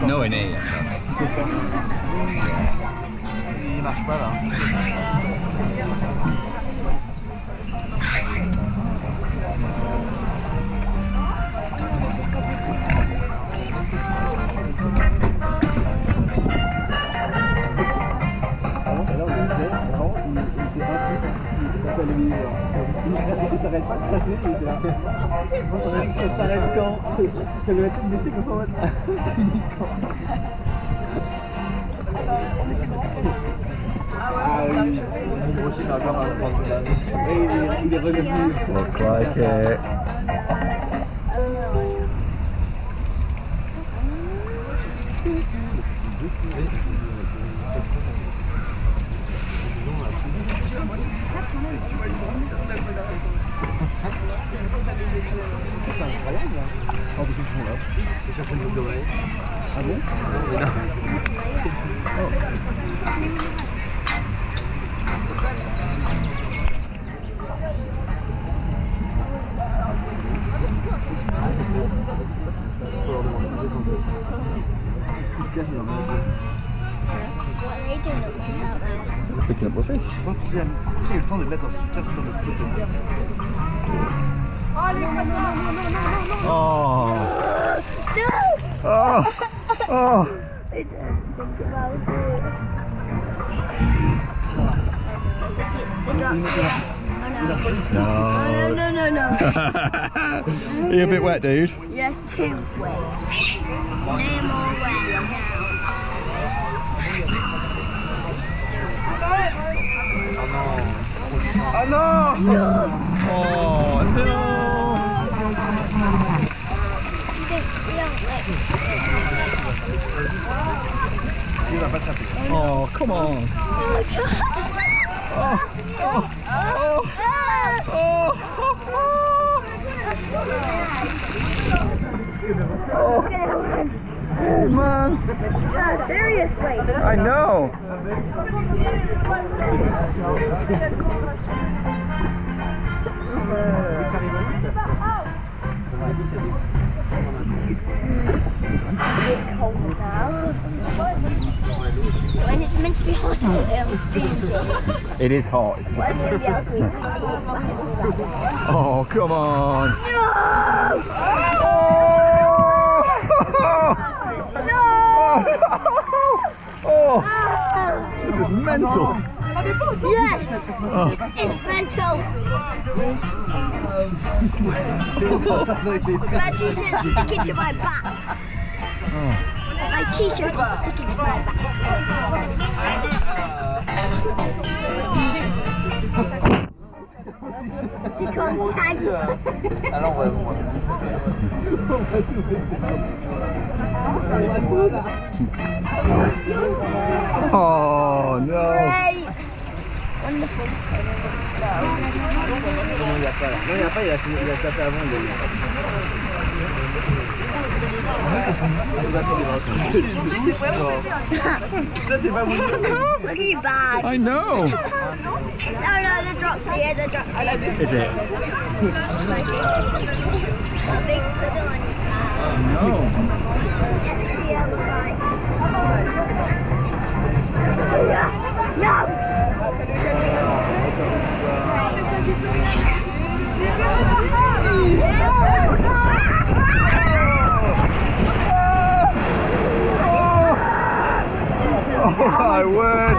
No, il est. Il marche pas là. Il s'arrête pas de tracer, il était là. Ça s'arrête quand? Ça lui a été blessé qu'on s'en va. Ah oui, mon brochet va encore à prendre. Il est revenu. Looks like it. C'est incroyable hein. Oh, parce qu'ils sont là. Ils cherchent une boucle d'oreille. Ah bon? Non. Qu'est-ce qui se cache là? Picking up the fish. Je pense qu'il a eu le temps de mettre un sticker sur le photo. Oh! No! Oh! Oh! I didn't think about it. It drops here. Oh no. No. Oh, no, no, no, no. Are you a bit wet, dude? Yes, too wet. No more wet now. Oh no! No! Oh no! No. Oh come on! Oh! Oh! Oh! Oh! Oh! Oh man! Yeah, seriously! I know! It's cold now. When it's meant to be hot, it'll be. It is hot. It's oh, come on! No! Oh! Oh, ah. This is mental. Yes, oh. It's mental. My t-shirt is sticking to my back. Oh. My t-shirt is sticking to my back. Tu comptes tight. Alors on va voir. Oh no! Great. Wonderful. Non, il n'y a pas là. Non, il n'y a pas, il a, il a tapé avant, il n'y a pas. Look at your bag. I know! No, no, the drops here, the drops here. Is it? A big puddle on your bag. Oh no! No! Oh my word!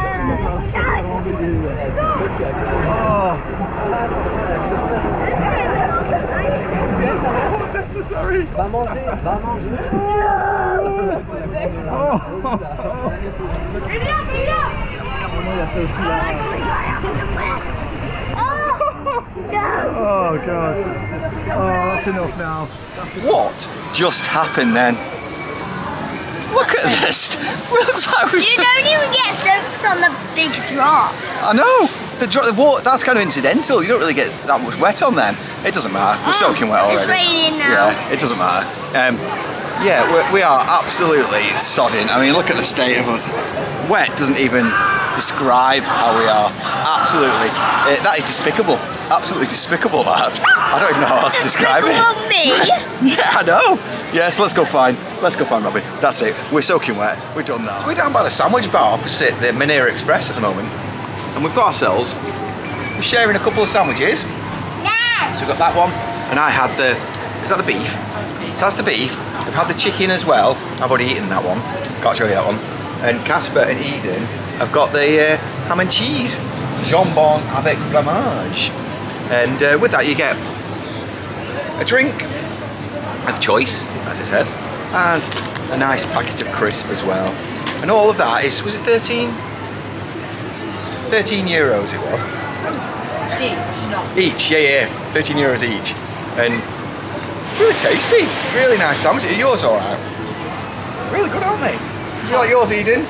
sorry. Va manger, va manger. Oh. Oh. Oh god. Oh, that's enough now. That's enough. What just happened then? Look at this! Looks like we you just... don't even get soaked on the big drop. I know! The drop, the water, that's kind of incidental. You don't really get that much wet on them. It doesn't matter. We're oh, soaking wet already. It's raining now. Yeah, it doesn't matter. Um, yeah, we're, we are absolutely sodding. I mean, look at the state of us. Wet doesn't even describe how we are. Absolutely. Uh, that is despicable. Absolutely despicable, that. I don't even know how else to describe it. Me? Yeah, I know. Yeah, so let's go find, let's go find Robbie. That's it. We're soaking wet. We've done that. So we're down by the sandwich bar opposite the Menhir Express at the moment. And we've got ourselves, we're sharing a couple of sandwiches. Yeah. So we've got that one, and I had the, is that the beef? So that's the beef. We've had the chicken as well. I've already eaten that one. Can't show you that one. And Casper and Eden have got the uh, ham and cheese. Jambon avec fromage. And uh, with that you get a drink of choice, as it says, and a nice packet of crisp as well. And all of that is, was it thirteen? thirteen euros it was. Each, no. Each, yeah, yeah, thirteen euros each. And really tasty, really nice sandwich. Are yours all right? Really good, aren't they? Do you like yours, Eden?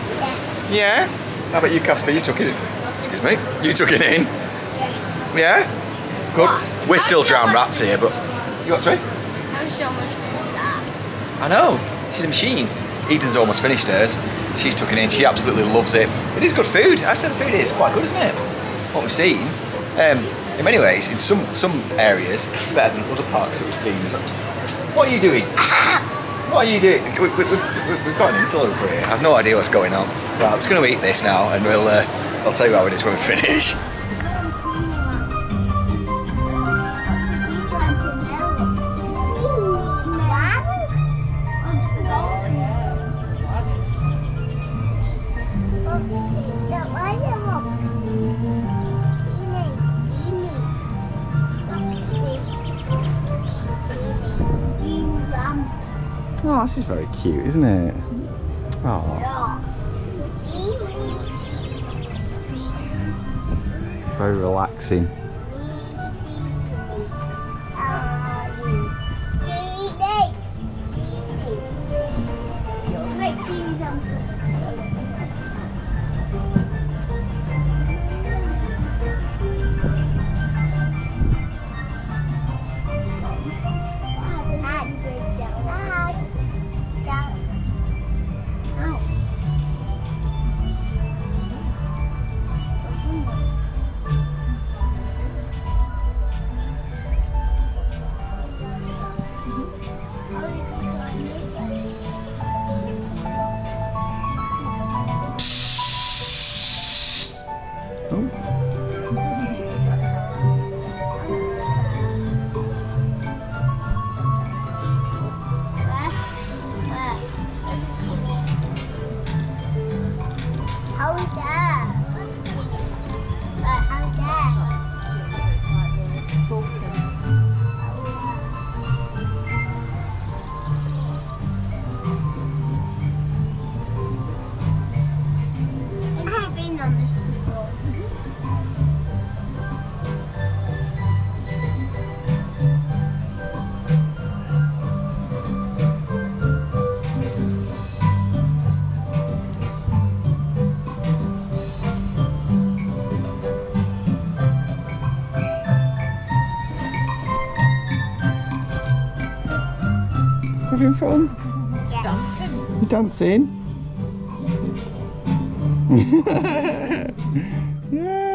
Yeah. Yeah? How about you, Casper? You took it in. Excuse me. You took it in. Yeah? Good. We're still drowned rats here, but... You got, sorry? I'm so much finished that. I know. She's a machine. Eden's almost finished hers. She's took it in, she absolutely loves it. It is good food, I'd say the food is quite good, isn't it? What we've seen. Um, in many ways, in some some areas, better than other parks that we've been. What are you doing? What are you doing? We, we, we, we've got an interloper here, I've no idea what's going on. Right, I'm just going to eat this now and we'll, uh, I'll tell you how it is when we finish. Oh, this is very cute, isn't it? Oh, very relaxing. Having fun? Yeah. Dancing. You dancing? Yeah.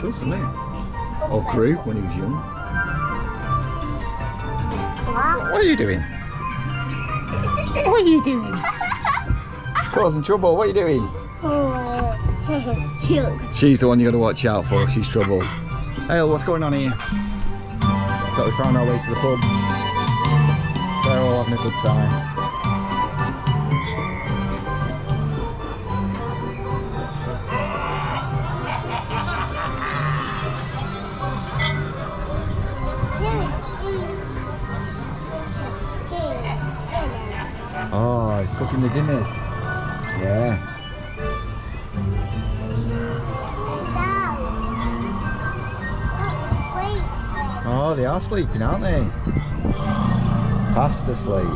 Good for me. I was great when he was young. What? What are you doing? What are you doing? Causing trouble, what are you doing? Oh. She's the one you got to watch out for, she's trouble. Hale, what's going on here? So we found our way to the pub. They're all having a good time. Oh, he's cooking the dinners. Yeah. Oh, they are sleeping, aren't they? Fast asleep.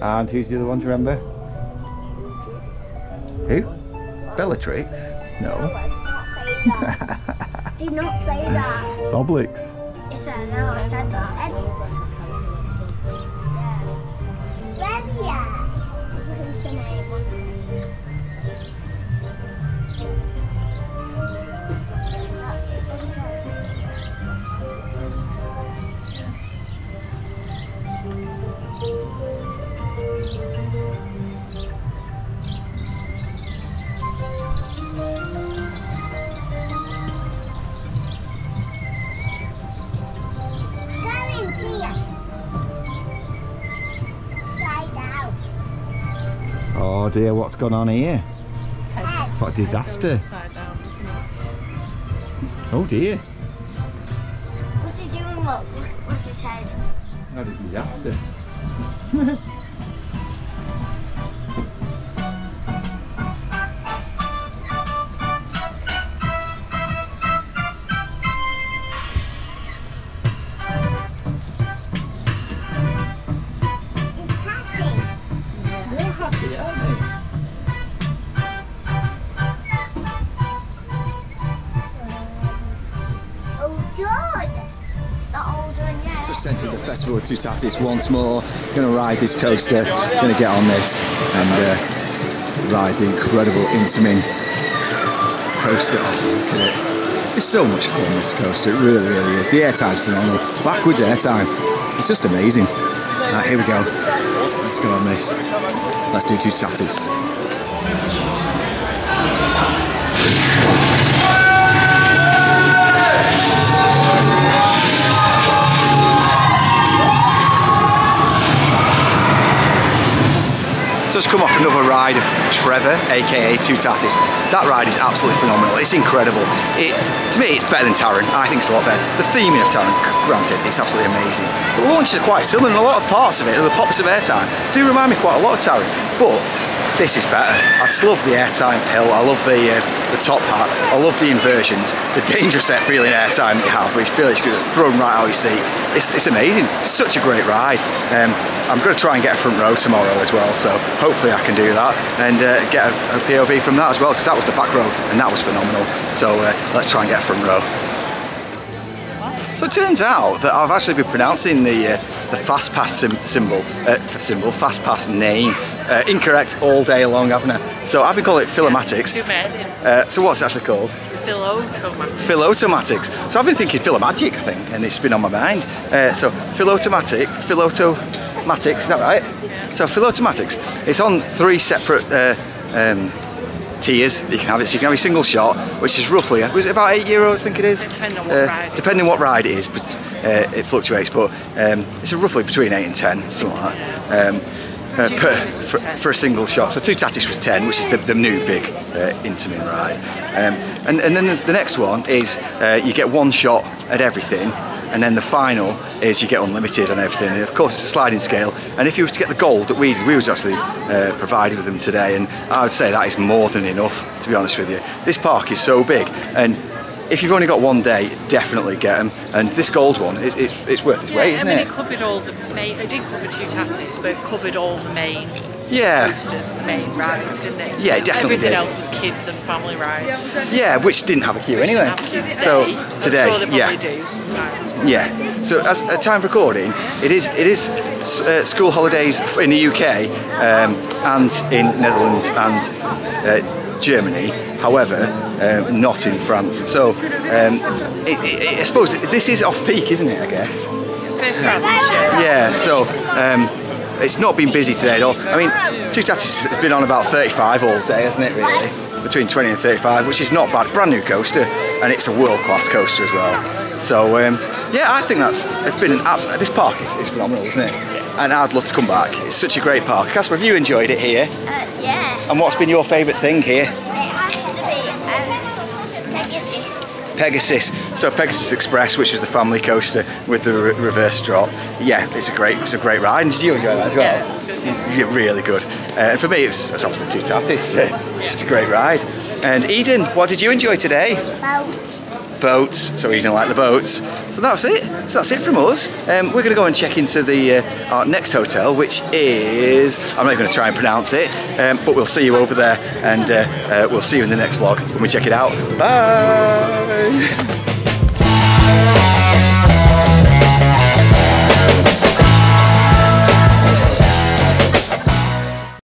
And who's the other one, do you remember? Who? Bellatrix? No. No, I did not say that. It's Obelix. Yes, I know, I said that. Relia! Who's the name? Oh dear, what's going on here? It's like a disaster. Oh dear. What's he doing? What? What's his head? Not a disaster. Festival of Toutatis once more. Going to ride this coaster, going to get on this and uh, ride the incredible Intamin coaster. Oh, look at it. It's so much fun, this coaster. It really, really is. The airtime's phenomenal. Backwards airtime. It's just amazing. Right, here we go. Let's go on this. Let's do Toutatis. So it's come off another ride of Trevor, aka Toutatis. That ride is absolutely phenomenal. It's incredible. It, to me, it's better than Taron. I think it's a lot better. The theming of Taron, granted, it's absolutely amazing. The launches are quite similar in a lot of parts of it. The pops of airtime do remind me quite a lot of Taron, but this is better. I just love the airtime pill. I love the uh, the top part. I love the inversions. The dangerous feeling airtime that you have, which feels good, thrown right out of your seat. It's, it's amazing. Such a great ride. Um, I'm going to try and get a front row tomorrow as well, so hopefully I can do that and uh, get a, a P O V from that as well, because that was the back row and that was phenomenal. So uh, let's try and get a front row. So it turns out that I've actually been pronouncing the uh, the fast pass sim symbol uh, symbol fast pass name uh, incorrect all day long, haven't I? So I've been calling it Filotomatix. Uh, so what's it actually called? Filotomatix. Filotomatix. So I've been thinking Philomagic, I think, and it's been on my mind. Uh, so Filotomatix, Filoto. Matix, is that right? Yeah. So Filotomatix, it's on three separate uh, um, tiers that you can have it. So you can have a single shot, which is roughly, was it about eight euros I think it is? Depending on what uh, ride. Depending on what ride it is, but uh, it fluctuates, but um, it's roughly between eight and ten, something like that. Um, uh, per, for, for a single shot. So Toutatis was ten, which is the, the new big uh, Intamin ride. Um, and, and then the next one is uh, you get one shot at everything. and then the final is you get unlimited and everything, and of course it's a sliding scale, and if you were to get the gold that we we was actually uh, provided with them today, and I would say that is more than enough, to be honest with you. This park is so big, and if you've only got one day, definitely get them. And this gold one, it's, it's, it's worth its yeah, weight, isn't it? I mean, it, it covered all the main, they didn't cover Toutatis, but it covered all the main yeah. posters and the main rides, didn't it? Yeah, it definitely Everything did. Everything else was kids and family rides. Yeah, which didn't have a queue which anyway. Didn't have a queue so today, today sure they yeah. do sometimes. Yeah. So as at time of recording, it is it is uh, school holidays in the U K um, and in Netherlands and uh, Germany, however, uh, not in France. So, um, it, it, I suppose this is off peak, isn't it? I guess. Yeah. Yeah. So, um, it's not been busy today at all. I mean, Toutatis has been on about thirty-five all day, hasn't it? Really, between twenty and thirty-five, which is not bad. Brand new coaster, and it's a world-class coaster as well. So, um, yeah, I think that's it's been an absolute. This park is, is phenomenal, isn't it? And I'd love to come back. It's such a great park. Casper, have you enjoyed it here? Uh, yeah. And what's been your favourite thing here? It has to be um, Pegasus. Pegasus. So Pegasus Express, which was the family coaster with the re reverse drop. Yeah, it's a great, it's a great ride. And did you enjoy that as well? Yeah, it's good. Yeah, really good. Uh, and for me, it's it obviously Toutatis. Yeah. Just a great ride. And Eden, what did you enjoy today? Boats. Boats. So Eden liked the boats. So that's it. So that's it from us. Um, we're going to go and check into the uh, our next hotel, which is, I'm not even going to try and pronounce it, um, but we'll see you over there, and uh, uh, we'll see you in the next vlog when we check it out. Bye.